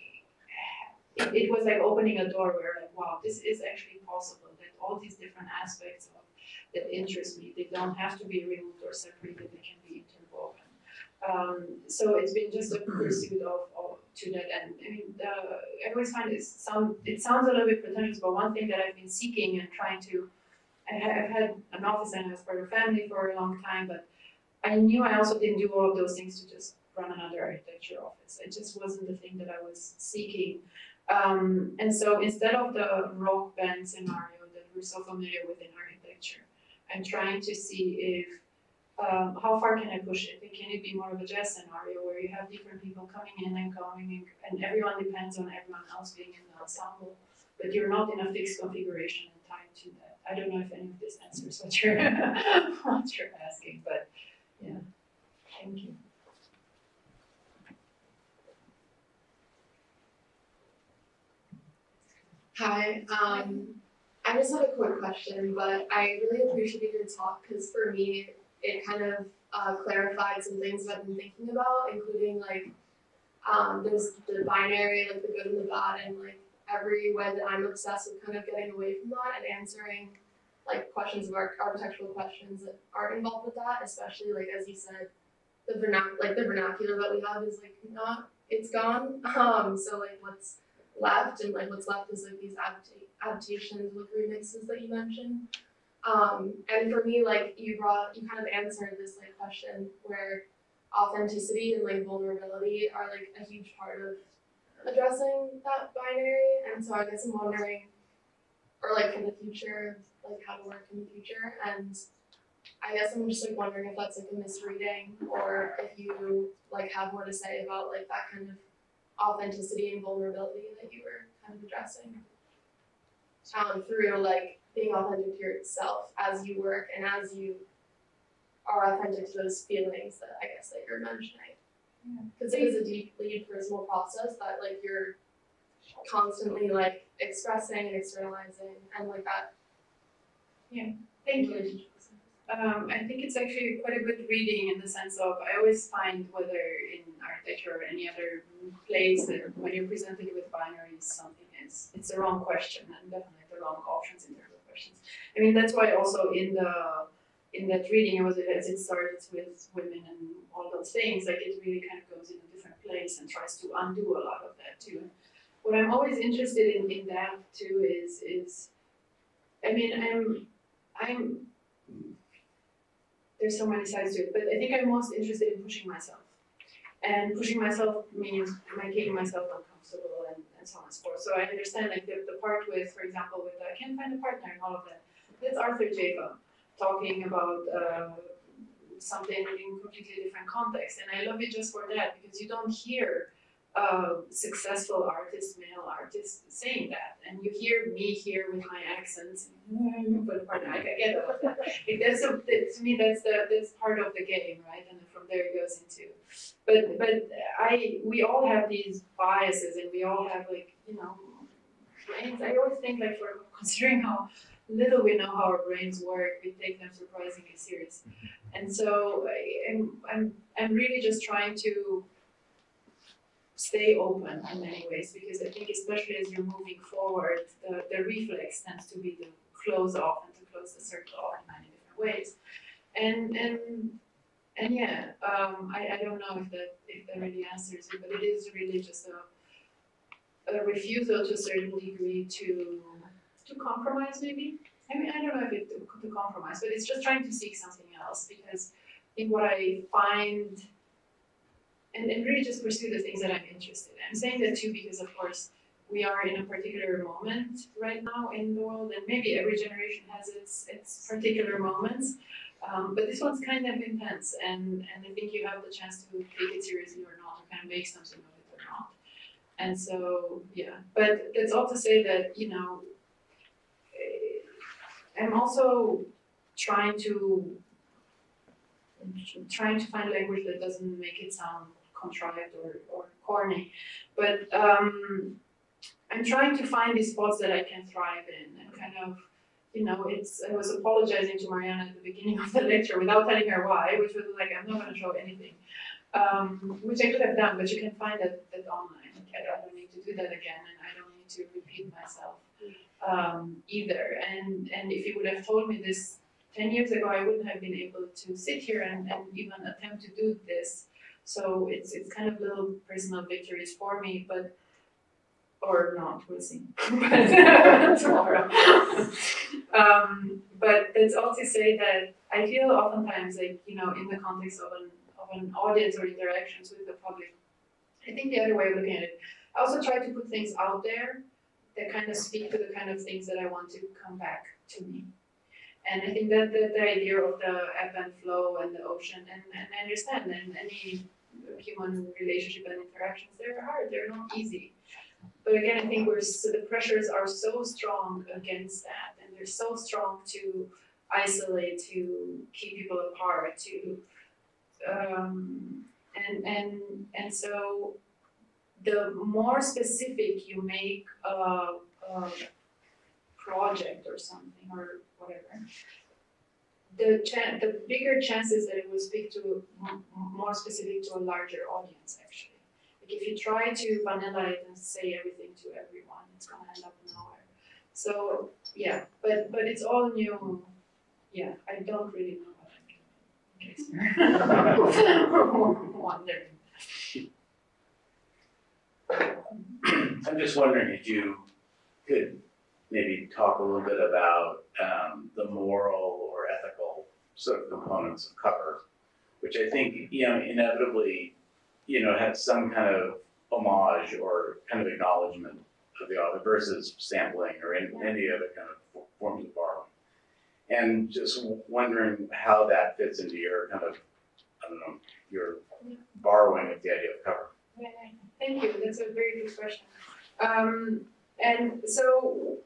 it was like opening a door where like, wow, this is actually possible, that all these different aspects of, that interest me, they don't have to be removed or separated, they can be interwoven. So it's been just a pursuit of to that end. I mean, I always find it sounds a little bit pretentious, but one thing that I've been seeking and trying to, I've had an office and I was part of family for a long time, but I knew I also didn't do all of those things to just run another architecture office. It just wasn't the thing that I was seeking. And so instead of the rock band scenario that we're so familiar with in architecture, I'm trying to see if, how far can I push it? Can it be more of a jazz scenario where you have different people coming in and going and everyone depends on everyone else being in the ensemble, but you're not in a fixed configuration and tied to that. I don't know if any of this answers what you're, what you're asking, but yeah, thank you. Hi, I just had a quick question, but I really appreciated your talk because for me, it kind of clarified some things that I've been thinking about, including like there's the binary, like the good and the bad, and like every way that I'm obsessed with kind of getting away from that and answering like questions of architectural questions that aren't involved with that, especially like as you said, the vernacular that we have is like not, it's gone. So like what's left, and like what's left is like these adaptations with remixes that you mentioned. And for me, like you kind of answered this like question where authenticity and like vulnerability are like a huge part of addressing that binary. And so I guess I'm wondering, or like in the future, like how to work in the future. And I guess I'm just like wondering if that's like a misreading, or if you like have more to say about like that kind of authenticity and vulnerability that you were kind of addressing through like being authentic to yourself as you work and as you are authentic to those feelings that I guess that you're mentioning. Because yeah, it is a deeply personal process that like you're constantly like expressing and externalizing and like that. Yeah, thank you. I think it's actually quite a good reading in the sense of, I always find whether in architecture or any other place that when you're presented with binaries, something is, it's the wrong question and definitely the wrong options in terms of questions. I mean, that's why also in the, in that reading, it was, as it started with women and all those things, like it really kind of goes in a different place and tries to undo a lot of that too. What I'm always interested in that too is, I mean, there's so many sides to it, but I think I'm most interested in pushing myself. And pushing myself means making myself uncomfortable and so on and so forth. So I understand like the part with, for example, with I can't find a partner and all of that. That's Arthur Jacob talking about something in completely different context. And I love it just for that, because you don't hear successful artists, male artists saying that. And you hear me here with my accents, I get all of that. To me, that's part of the game, right? And from there it goes into. But we all have these biases, and we all have like, you know, brains. I always think like, for considering how little we know how our brains work, we take them surprisingly seriously. And so I'm really just trying to stay open in many ways, because I think especially as you're moving forward, the reflex tends to be to close off and to close the circle off in many different ways. And yeah, I don't know if that really answers it, but it is really just a refusal to a certain degree to compromise maybe. I mean, I don't know if it's to compromise, but it's just trying to seek something else, because I think what I find, and really just pursue the things that I'm interested in. I'm saying that too because, of course, we are in a particular moment right now in the world, and maybe every generation has its particular moments. But this one's kind of intense, and I think you have the chance to take it seriously or not, or kind of make something of it or not. And so, yeah. But that's all to say that, you know, I'm also trying to I'm trying to find language that doesn't make it sound contrived or corny, but I'm trying to find these spots that I can thrive in and kind of, you know, it's, I was apologizing to Mariana at the beginning of the lecture without telling her why, which was like, I'm not going to show anything, which I could have done, but you can find that online. I don't need to do that again, and I don't need to repeat myself either. And if you would have told me this 10 years ago, I wouldn't have been able to sit here and even attempt to do this. So it's kind of little personal victories for me, but, or not, we'll see, but tomorrow. But that's all to say that I feel oftentimes, like, you know, in the context of an audience or interactions with the public, I think the other way of looking at it, I also try to put things out there that kind of speak to the kind of things that I want to come back to me. And I think that the idea of the ebb and flow and the ocean, and I understand, and any human relationship and interactions, they're hard, they're not easy. But again, I think the pressures are so strong against that, and they're so strong to isolate, to keep people apart, to and so the more specific you make a project or something or whatever, the bigger chances that it will speak to more specific to a larger audience actually. Like if you try to vanilla it and say everything to everyone, it's gonna end up nowhere. So yeah, but it's all new. Yeah, I don't really know what I'm doing. Wondering. I'm just wondering if you could maybe talk a little bit about the moral or ethical sort of components of cover, which I think, you know, inevitably, you know, have some kind of homage or kind of acknowledgement of the author versus sampling or any other kind of forms of borrowing. And just wondering how that fits into your kind of, I don't know, your borrowing of the idea of cover. Yeah, thank you. That's a very good question. And so,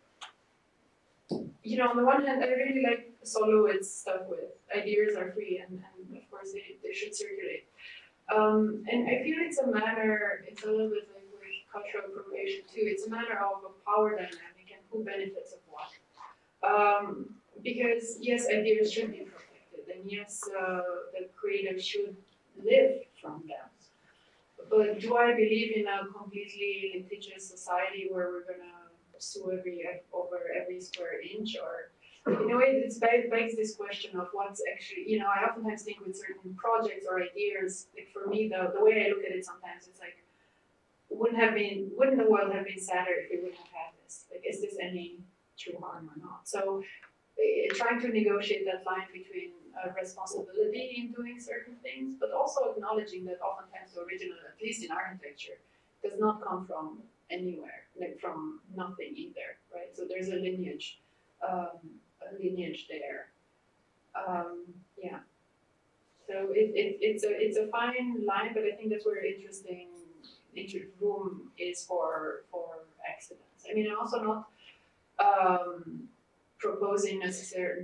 you know, on the one hand, I really like Sol LeWitt's stuff with ideas are free, and of course they should circulate. And I feel it's a matter, it's a little bit like with cultural appropriation too, it's a matter of a power dynamic and who benefits of what. Because yes, ideas should be protected, and yes, the creator should live from them. But do I believe in a completely litigious society where we're going to sue over every square inch? Or in a way, it begs this question of what's actually, you know, I oftentimes think with certain projects or ideas, like for me, the way I look at it sometimes, it's like, wouldn't the world have been sadder if we wouldn't have had this? Like, is this any true harm or not? So trying to negotiate that line between responsibility in doing certain things, but also acknowledging that oftentimes the original, at least in architecture, does not come from anywhere, like from nothing either, right? So there's a lineage there. Yeah. So it's a fine line, but I think that's where interesting room is for accidents. I mean, I'm also not proposing necessarily.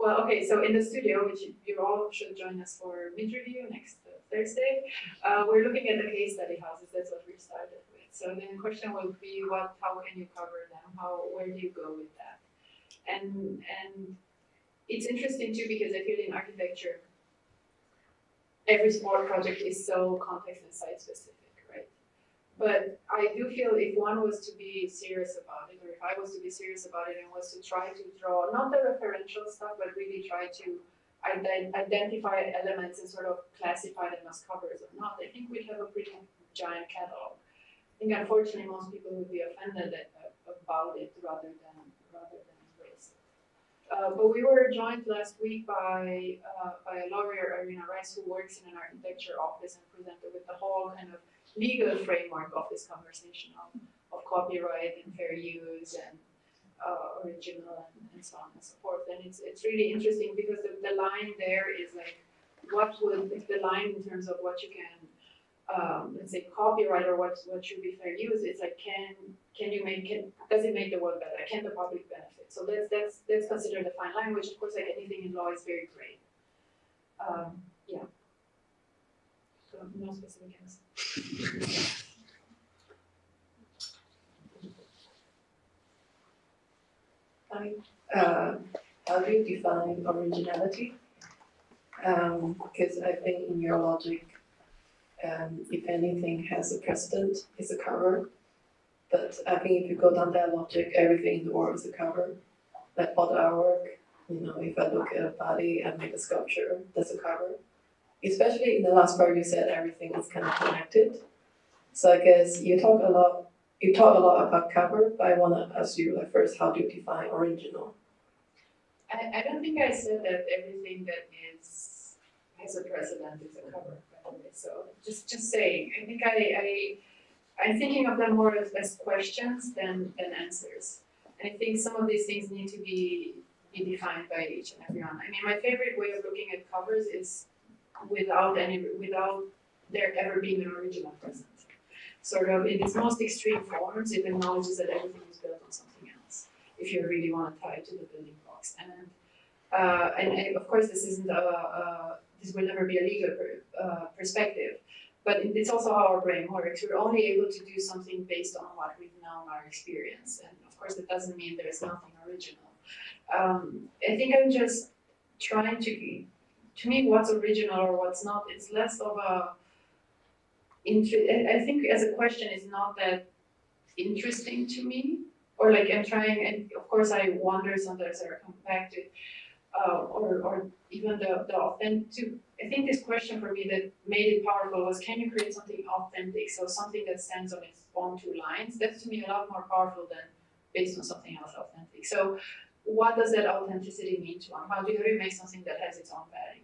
Well, okay, so in the studio, which you all should join us for mid-review next Thursday, we're looking at the case study houses. That's what we started with. So then the question will be, how can you cover them? Where do you go with that? And it's interesting too, because I feel in architecture, every small project is so context and site specific. But I do feel if one was to be serious about it, or if I was to be serious about it and was to try to draw, not the referential stuff, but really try to identify elements and sort of classify them as covers or not, I think we'd have a pretty giant catalog. I think unfortunately most people would be offended about it rather than embrace it. But we were joined last week by a lawyer, Irina Rice, who works in an architecture office and presented with the whole kind of legal framework of this conversation of copyright and fair use and original and so on and so forth. And it's really interesting because the line there is like, the line in terms of what you can, let's say copyright or what should be fair use, it's like, does it make the world better? Can the public benefit? So that's considered the fine line, which of course like anything in law is very gray. Yeah. So no specific answer. How do you define originality? Because I think in your logic, if anything has a precedent, it's a cover. But I think if you go down that logic, everything in the world is a cover. Like all the artwork, you know, if I look at a body and make a sculpture, that's a cover. Especially in the last part you said everything is kind of connected. So I guess you talk a lot about cover, but I want to ask you, like, first, how do you define original? I don't think I said that everything that has a precedent is a cover, by the way. So just saying, I think I'm thinking of them more as questions than answers. And I think some of these things need to be defined by each and everyone. I mean, my favorite way of looking at covers is without there ever being an original present. Sort of in its most extreme forms, it acknowledges that everything is built on something else, if you really want to tie it to the building blocks. And of course, this isn't this will never be a legal perspective, but it's also how our brain works. We're only able to do something based on what we've known, our experience, and of course, that doesn't mean there's nothing original. I think I'm just trying to me, what's original or what's not, it's less of a. I think as a question is not that interesting to me, or like I'm trying, and of course I wonder sometimes or I come back to, or even the authentic. I think this question for me that made it powerful was, can you create something authentic, so something that stands on its own two lines? That's to me a lot more powerful than based on something else authentic. So what does that authenticity mean to one? How do you remake something that has its own bearing?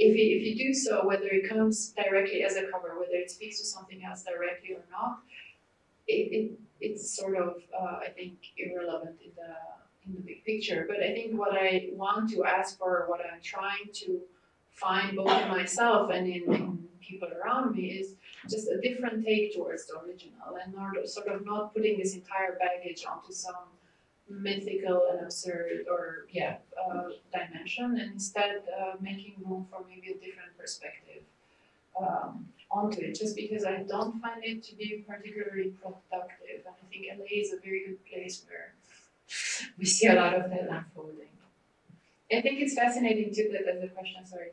If you do so, whether it comes directly as a cover, whether it speaks to something else directly or not, it's sort of I think irrelevant in the big picture. But I think what I want to ask for, what I'm trying to find both in myself and in people around me, is just a different take towards the original, and not putting this entire baggage onto some mythical and absurd or dimension, and instead making room for maybe a different perspective onto it, just because I don't find it to be particularly productive. And I think LA is a very good place where we see a lot of that unfolding. I think it's fascinating too that as a question, sorry,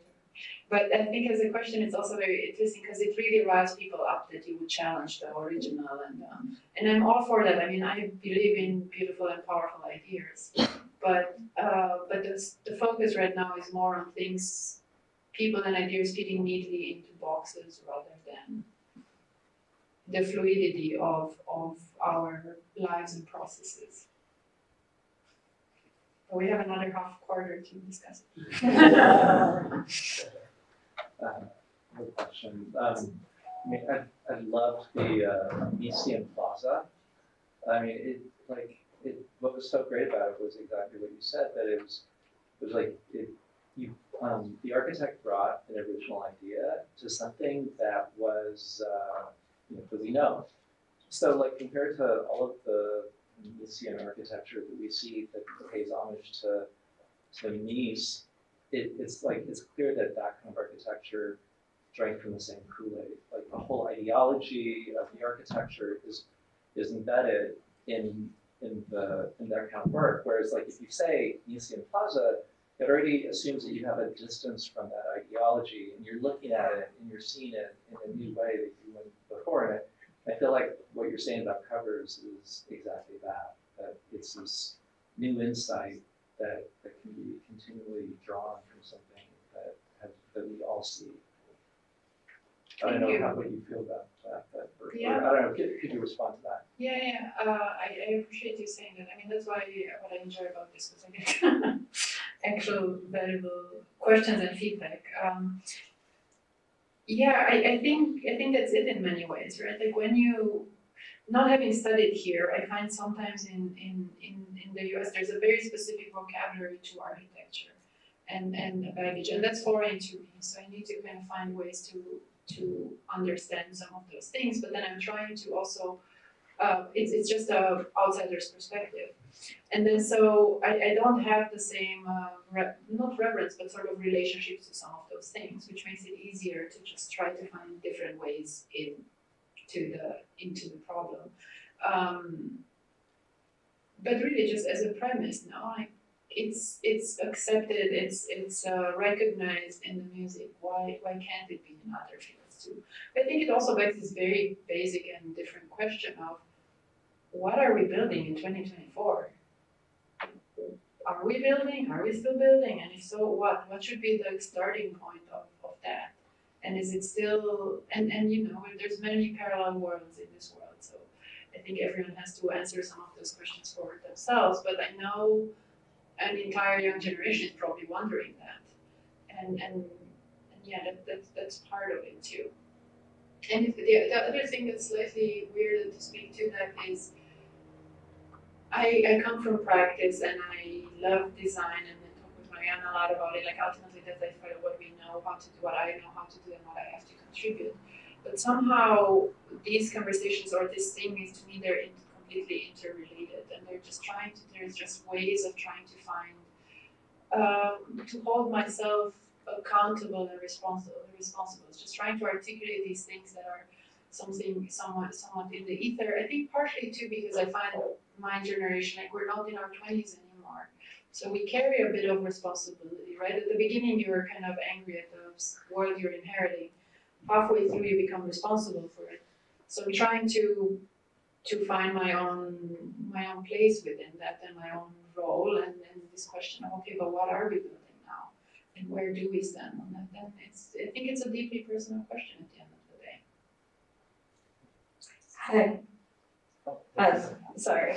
but I think as a question it's also very interesting because it really riles people up that you would challenge the original, and I'm all for that. I mean, I believe in beautiful and powerful ideas, but the focus right now is more on things, people and ideas fitting neatly into boxes rather than the fluidity of our lives and processes. But we have another half quarter to discuss it. Good question. I mean, I loved the Miesian Plaza. I mean, what was so great about it was exactly what you said, that the architect brought an original idea to something that was really known. So like compared to all of the Miesian architecture that we see that pays homage to Nice, it's clear that that kind of architecture drank from the same Kool-Aid. Like the whole ideology of the architecture is embedded in their kind of work. Whereas like if you say Miesian Plaza, it already assumes that you have a distance from that ideology and you're looking at it and you're seeing it in a new way that you wouldn't before in it. I feel like what you're saying about covers is exactly that, that it's this new insight that can be continually drawn from something that we all see. I don't know what you feel about that. I don't know, could you respond to that? Yeah. I appreciate you saying that. I mean, that's what I enjoy about this, because I get actual valuable questions and feedback. I think that's it in many ways, right? Like when you, not having studied here, I find sometimes in the US there's a very specific vocabulary to architecture and baggage, and that's foreign to me. So I need to kind of find ways to understand some of those things. But then I'm trying to also, it's just an outsider's perspective. And then so I don't have the same, not reverence, but sort of relationship to some of those things, which makes it easier to just try to find different ways into the problem. But really, just as a premise, no, it's accepted, it's recognized in the music. Why can't it be in other fields too? But I think it also begs this very basic and different question of what are we building in 2024? Are we building? Are we still building? And if so, what? What should be the starting point of that? And is it still? And you know, there's many parallel worlds in this world, so I think everyone has to answer some of those questions for themselves. But I know an entire young generation is probably wondering that, and yeah, that's part of it too. And if the other thing that's slightly weird to speak to that is, I come from practice and I love design, and I talk with Marianne a lot about it. Like ultimately, that's what we know how to do, what I know how to do, and what I have to contribute. But somehow these conversations or these things, to me, they're completely interrelated, and they're just trying to. There's just ways of trying to find to hold myself accountable and responsible. It's just trying to articulate these things that are something somewhat in the ether. I think partially too because I find my generation, like we're not in our 20s anymore, so we carry a bit of responsibility, right? At the beginning, you were kind of angry at the world you're inheriting. Halfway through, you become responsible for it. So I'm trying to find my own place within that and my own role, and then this question of okay, but what are we building now, and where do we stand on that? Then I think it's a deeply personal question at the end of the day. Hi. Sorry.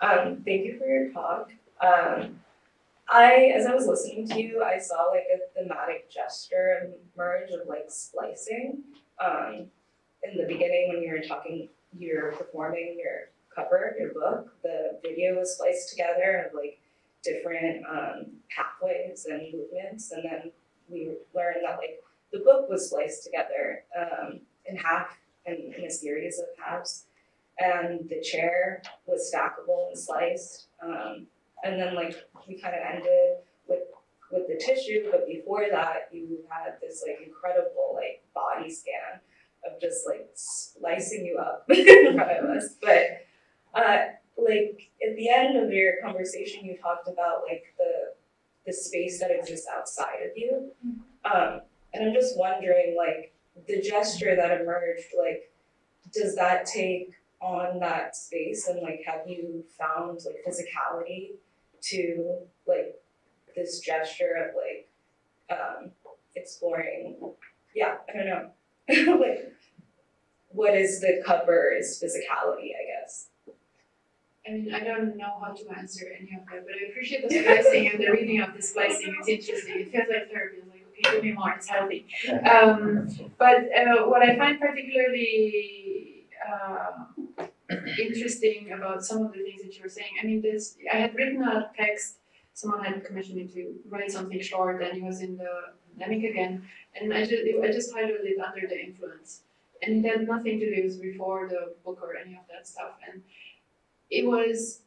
Thank you for your talk. As I was listening to you, I saw like a thematic gesture emerge of like splicing. In the beginning, when you were talking, you're performing your cover, your book, the video was spliced together of like different pathways and movements, and then we learned that like the book was spliced together in half and in a series of halves, and the chair was stackable and sliced. And then like we kind of ended with the tissue, but before that you had this like incredible like body scan of just like slicing you up in front of us. But like at the end of your conversation, you talked about like the space that exists outside of you, and I'm just wondering like the gesture that emerged, like does that take on that space, and like have you found like physicality to like this gesture of like exploring? Yeah, I don't know. Like, what is the cover's physicality, I guess? I mean, I don't know how to answer any of that, but I appreciate the splicing and the reading of the splicing. It's interesting. It feels like therapy. It's like, okay, give me more. It's healthy. But what I find particularly interesting about some of the things that you were saying, I mean, I had written a text. Someone had commissioned me to write something short, and it was in the pandemic again, and I just titled it Under the Influence, and it had nothing to do with before the book or any of that stuff. And it was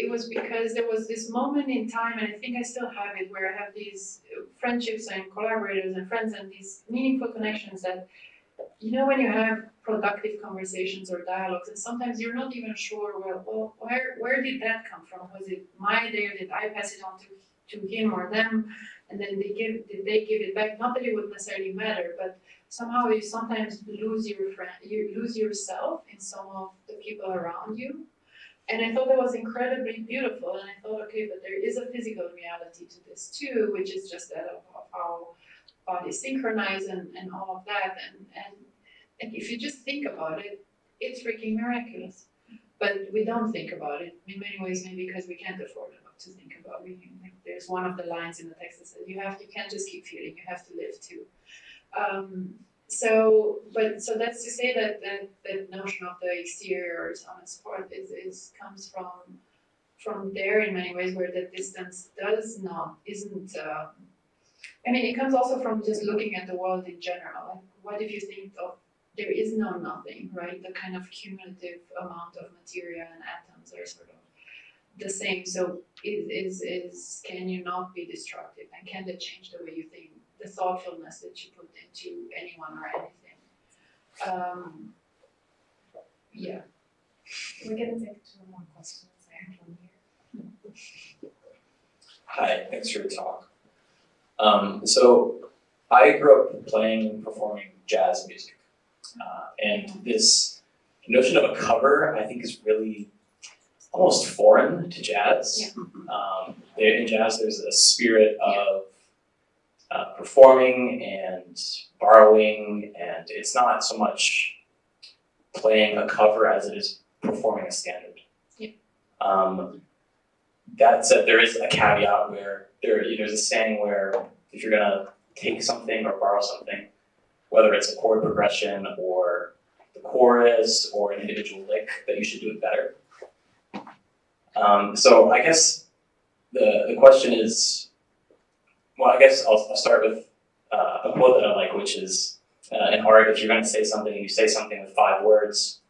because there was this moment in time, and I think I still have it, where I have these friendships and collaborators and friends and these meaningful connections that, you know, when you have productive conversations or dialogues, and sometimes you're not even sure, well where did that come from? Was it my idea? Did I pass it on to him or them? And then did they give it back? Not that it would necessarily matter, but somehow you sometimes lose your friend, you lose yourself in some of the people around you. And I thought that was incredibly beautiful. And I thought, okay, but there is a physical reality to this too, which is just that of how bodies synchronize and all of that. And if you just think about it, it's freaking miraculous. But we don't think about it in many ways, maybe because we can't afford it. To think about. There's one of the lines in the text that says you can't just keep feeling, you have to live too. So that's to say that notion of the exterior or so on and so forth comes from there in many ways, where the distance isn't. I mean, it comes also from just looking at the world in general. Like, what if you think of there is no nothing, right? The kind of cumulative amount of material and atoms are sort of the same. So it is can you not be destructive? And can that change the way you think, the thoughtfulness that you put into anyone or anything? Yeah. We're going to take two more questions. I have one here. Hi, thanks for your talk. So I grew up playing and performing jazz music. And this notion of a cover, I think, is really almost foreign to jazz. Yeah. In jazz, there's a spirit of performing and borrowing, and it's not so much playing a cover as it is performing a standard. Yeah. That said, there is a caveat where there's a saying where if you're gonna take something or borrow something, whether it's a chord progression or the chorus or an individual lick, that you should do it better. So I guess the question is, well, I guess I'll start with a quote that I like, which is, in art, if you're going to say something, you say something with 5 words.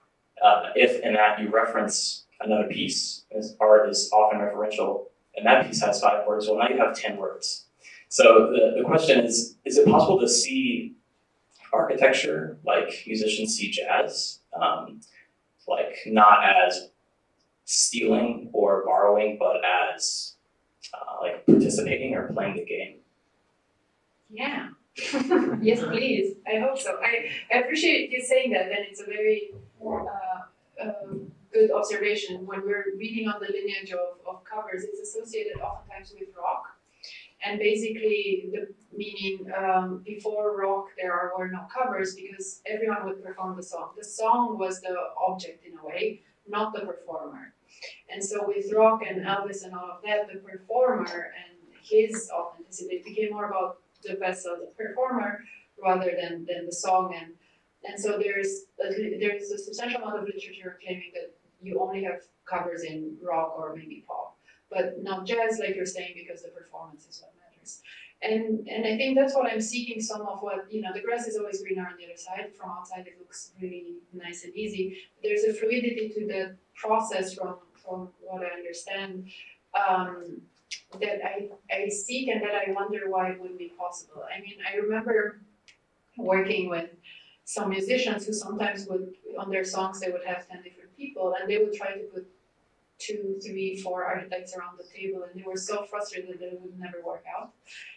If in that you reference another piece, as art is often referential, and that piece has 5 words, well, now you have 10 words. So the question is it possible to see architecture like musicians see jazz, like not as stealing or borrowing, but as like participating or playing the game? Yeah. Yes, please. I hope so. I appreciate you saying that, and it's a very good observation. When we're reading on the lineage of covers, it's associated oftentimes with rock. And basically, the meaning before rock, there were no covers because everyone would perform the song. The song was the object in a way, not the performer. And so with rock and Elvis and all of that, the performer and his authenticity became more about the best of the performer rather than the song. And so there's a substantial amount of literature claiming that you only have covers in rock or maybe pop, but not jazz, like you're saying, because the performance is what matters. And I think that's what I'm seeking, some of what, the grass is always greener on the other side. From outside, it looks really nice and easy. There's a fluidity to the process from what I understand that I seek, and that I wonder why it wouldn't be possible. I mean, I remember working with some musicians who sometimes would, on their songs, they would have 10 different people, and they would try to put 2, 3, 4 architects around the table, and they were so frustrated that it would never work out.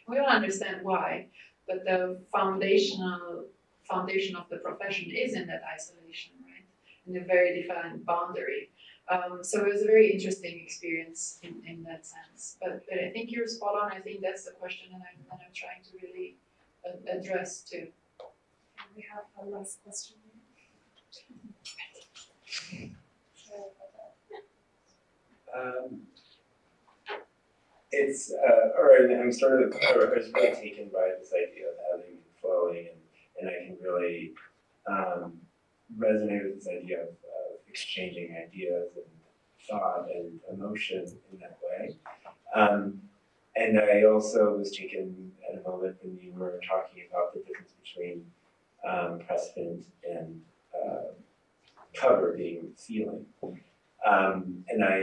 We don't understand why, but the foundation of the profession is in that isolation, right? In a very defined boundary. So it was a very interesting experience in that sense. But I think you're spot on. I think that's the question that I'm trying to really address too. And we have a last question. I'm sort of really taken by this idea of ebbing and flowing, and I can really resonate with this idea of exchanging ideas and thought and emotion in that way. And I also was taken at a moment when you were talking about the difference between precedent and cover being feeling. And I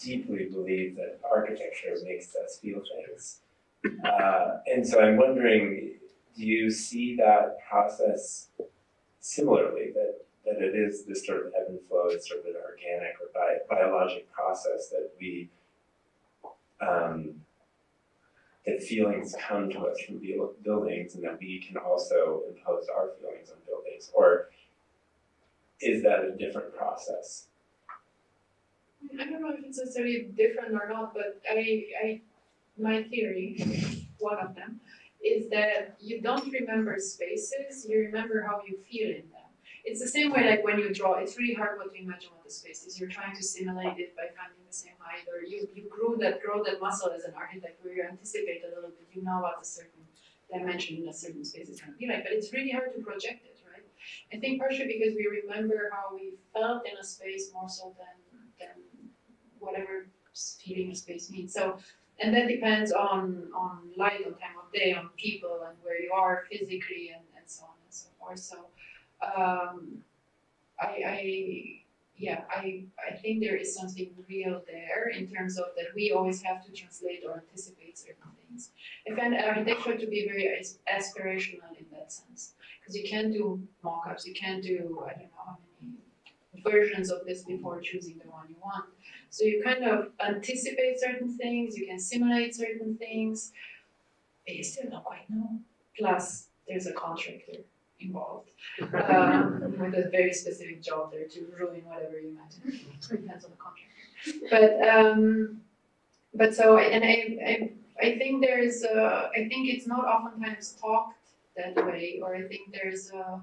deeply believe that architecture makes us feel things. And so I'm wondering, do you see that process similarly, that it is this sort of ebb and flow, it's sort of an organic or biologic process that we, that feelings come to us from buildings, and that we can also impose our feelings on buildings? Or is that a different process? I don't know if it's necessarily different or not, but my theory, one of them, is that you don't remember spaces, you remember how you feel in them. It's the same way like when you draw, it's really hard to imagine what the space is. You're trying to simulate it by finding the same height, or you grow that muscle as an architect where you anticipate a little bit, you know what a certain dimension in a certain space is going to be like, but it's really hard to project it. I think partially because we remember how we felt in a space more so than whatever feeling a space means. So, and that depends on light, on time of day, on people, and where you are physically, and so on and so or so. I think there is something real there in terms of that we always have to translate or anticipate certain things. I find architecture to be very aspirational in that sense, because you can't do mock-ups, you can't do, I don't know how many versions of this before choosing the one you want. So you kind of anticipate certain things, you can simulate certain things, but you still don't quite know. Plus, there's a contractor involved with a very specific job there to ruin whatever you imagine. It depends on the contract. But so, and I think there is a, I think it's not oftentimes talked that way, or I think there's a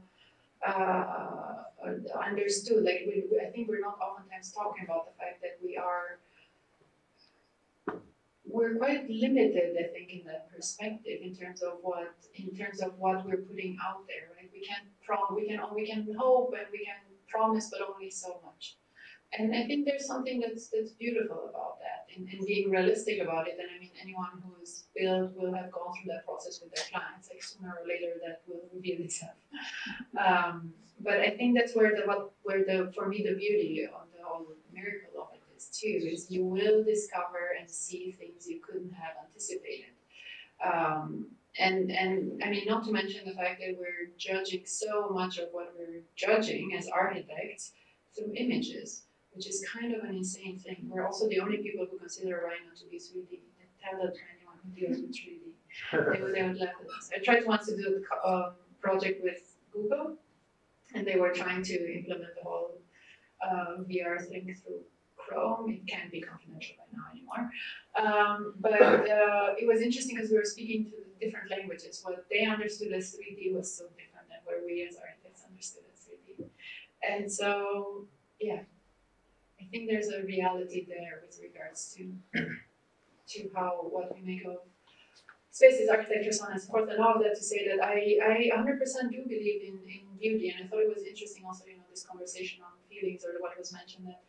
understood, like I think we're not oftentimes talking about the fact that we are, we're quite limited, I think, in that perspective in terms of what we're putting out there. Like we can hope and we can promise, but only so much. And I think there's something that's beautiful about that, and being realistic about it. And I mean, anyone who is built will have gone through that process with their clients. Like sooner or later, that will reveal itself. But I think that's where for me the beauty of the whole miracle of it is too, is you will discover and see things you couldn't have anticipated. And I mean, not to mention the fact that we're judging so much of what we're judging as architects through images, which is kind of an insane thing. We're also the only people who consider Rhino to be 3D. Tell that to anyone who deals with 3D. They would laugh at us. I tried once to do a project with Google, and they were trying to implement the whole VR thing through Chrome. It can't be confidential by now anymore. But it was interesting because we were speaking to different languages. What they understood as 3D was so different than what we as architects understood as 3D. And so, yeah. I think there's a reality there with regards to how what we make of spaces, architecture, so on and so forth, and all of that to say that I 100% do believe in beauty, and I thought it was interesting also, you know, this conversation on feelings, or what was mentioned, that,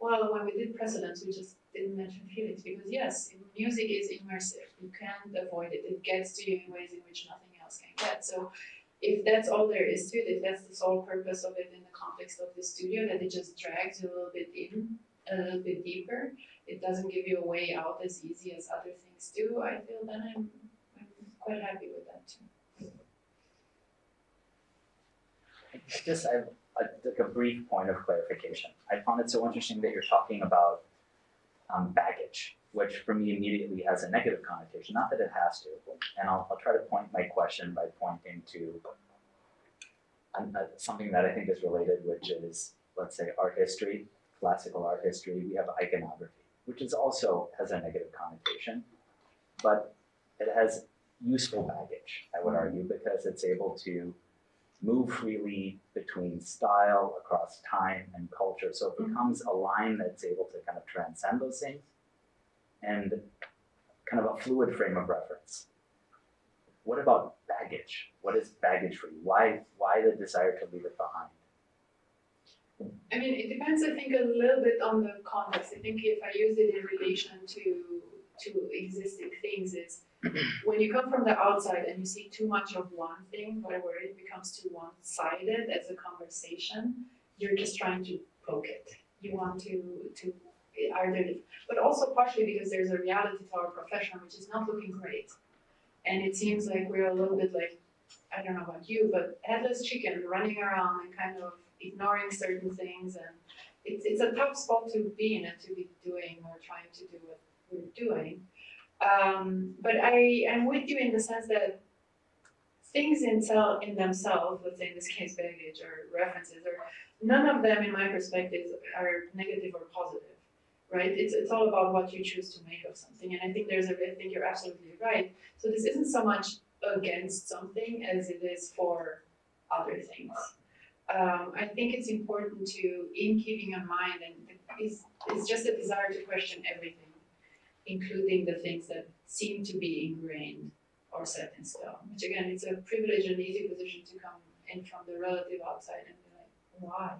well, when we did precedents, we just didn't mention feelings, because yes, music is immersive, you can't avoid it, it gets to you in ways in which nothing else can get. So if that's all there is to it, if that's the sole purpose of it in the context of the studio, that it just drags you a little bit in, a little bit deeper, it doesn't give you a way out as easy as other things do, I feel, then I'm quite happy with that too. Just a brief point of clarification. I found it so interesting that you're talking about baggage, which for me immediately has a negative connotation, not that it has to, and I'll try to point my question by pointing to something that I think is related, which is, let's say, art history, classical art history. We have iconography, which is also has a negative connotation, but it has useful baggage, I would argue, because it's able to move freely between style, across time and culture. So it becomes a line that's able to kind of transcend those things, and kind of a fluid frame of reference. What about baggage? What is baggage for you? Why the desire to leave it behind? I mean, it depends, I think, a little bit on the context. I think if I use it in relation to existing things, is when you come from the outside and you see too much of one thing, whatever, it becomes too one-sided as a conversation. You're just trying to poke it. You want to but also partially because there's a reality to our profession which is not looking great, and it seems like we're a little bit like, I don't know about you, but headless chicken running around and kind of ignoring certain things, and it's a tough spot to be in and to be doing or trying to do what we're doing. But I am with you in the sense that things in themselves, let's say in this case baggage or references, or none of them in my perspective are negative or positive. Right? It's all about what you choose to make of something, and I think I think you're absolutely right. So this isn't so much against something as it is for other things. I think it's important to, in keeping in mind, and it's just a desire to question everything, including the things that seem to be ingrained or set in stone. Which again, it's a privilege and easy position to come in from the relative outside and be like, why?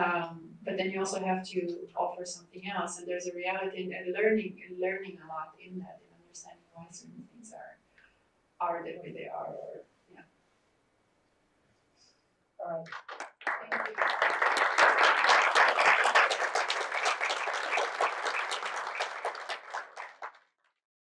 But then you also have to offer something else, and there's a reality and learning a lot in that, and understanding why certain things are the way they are. Or, yeah. Bye.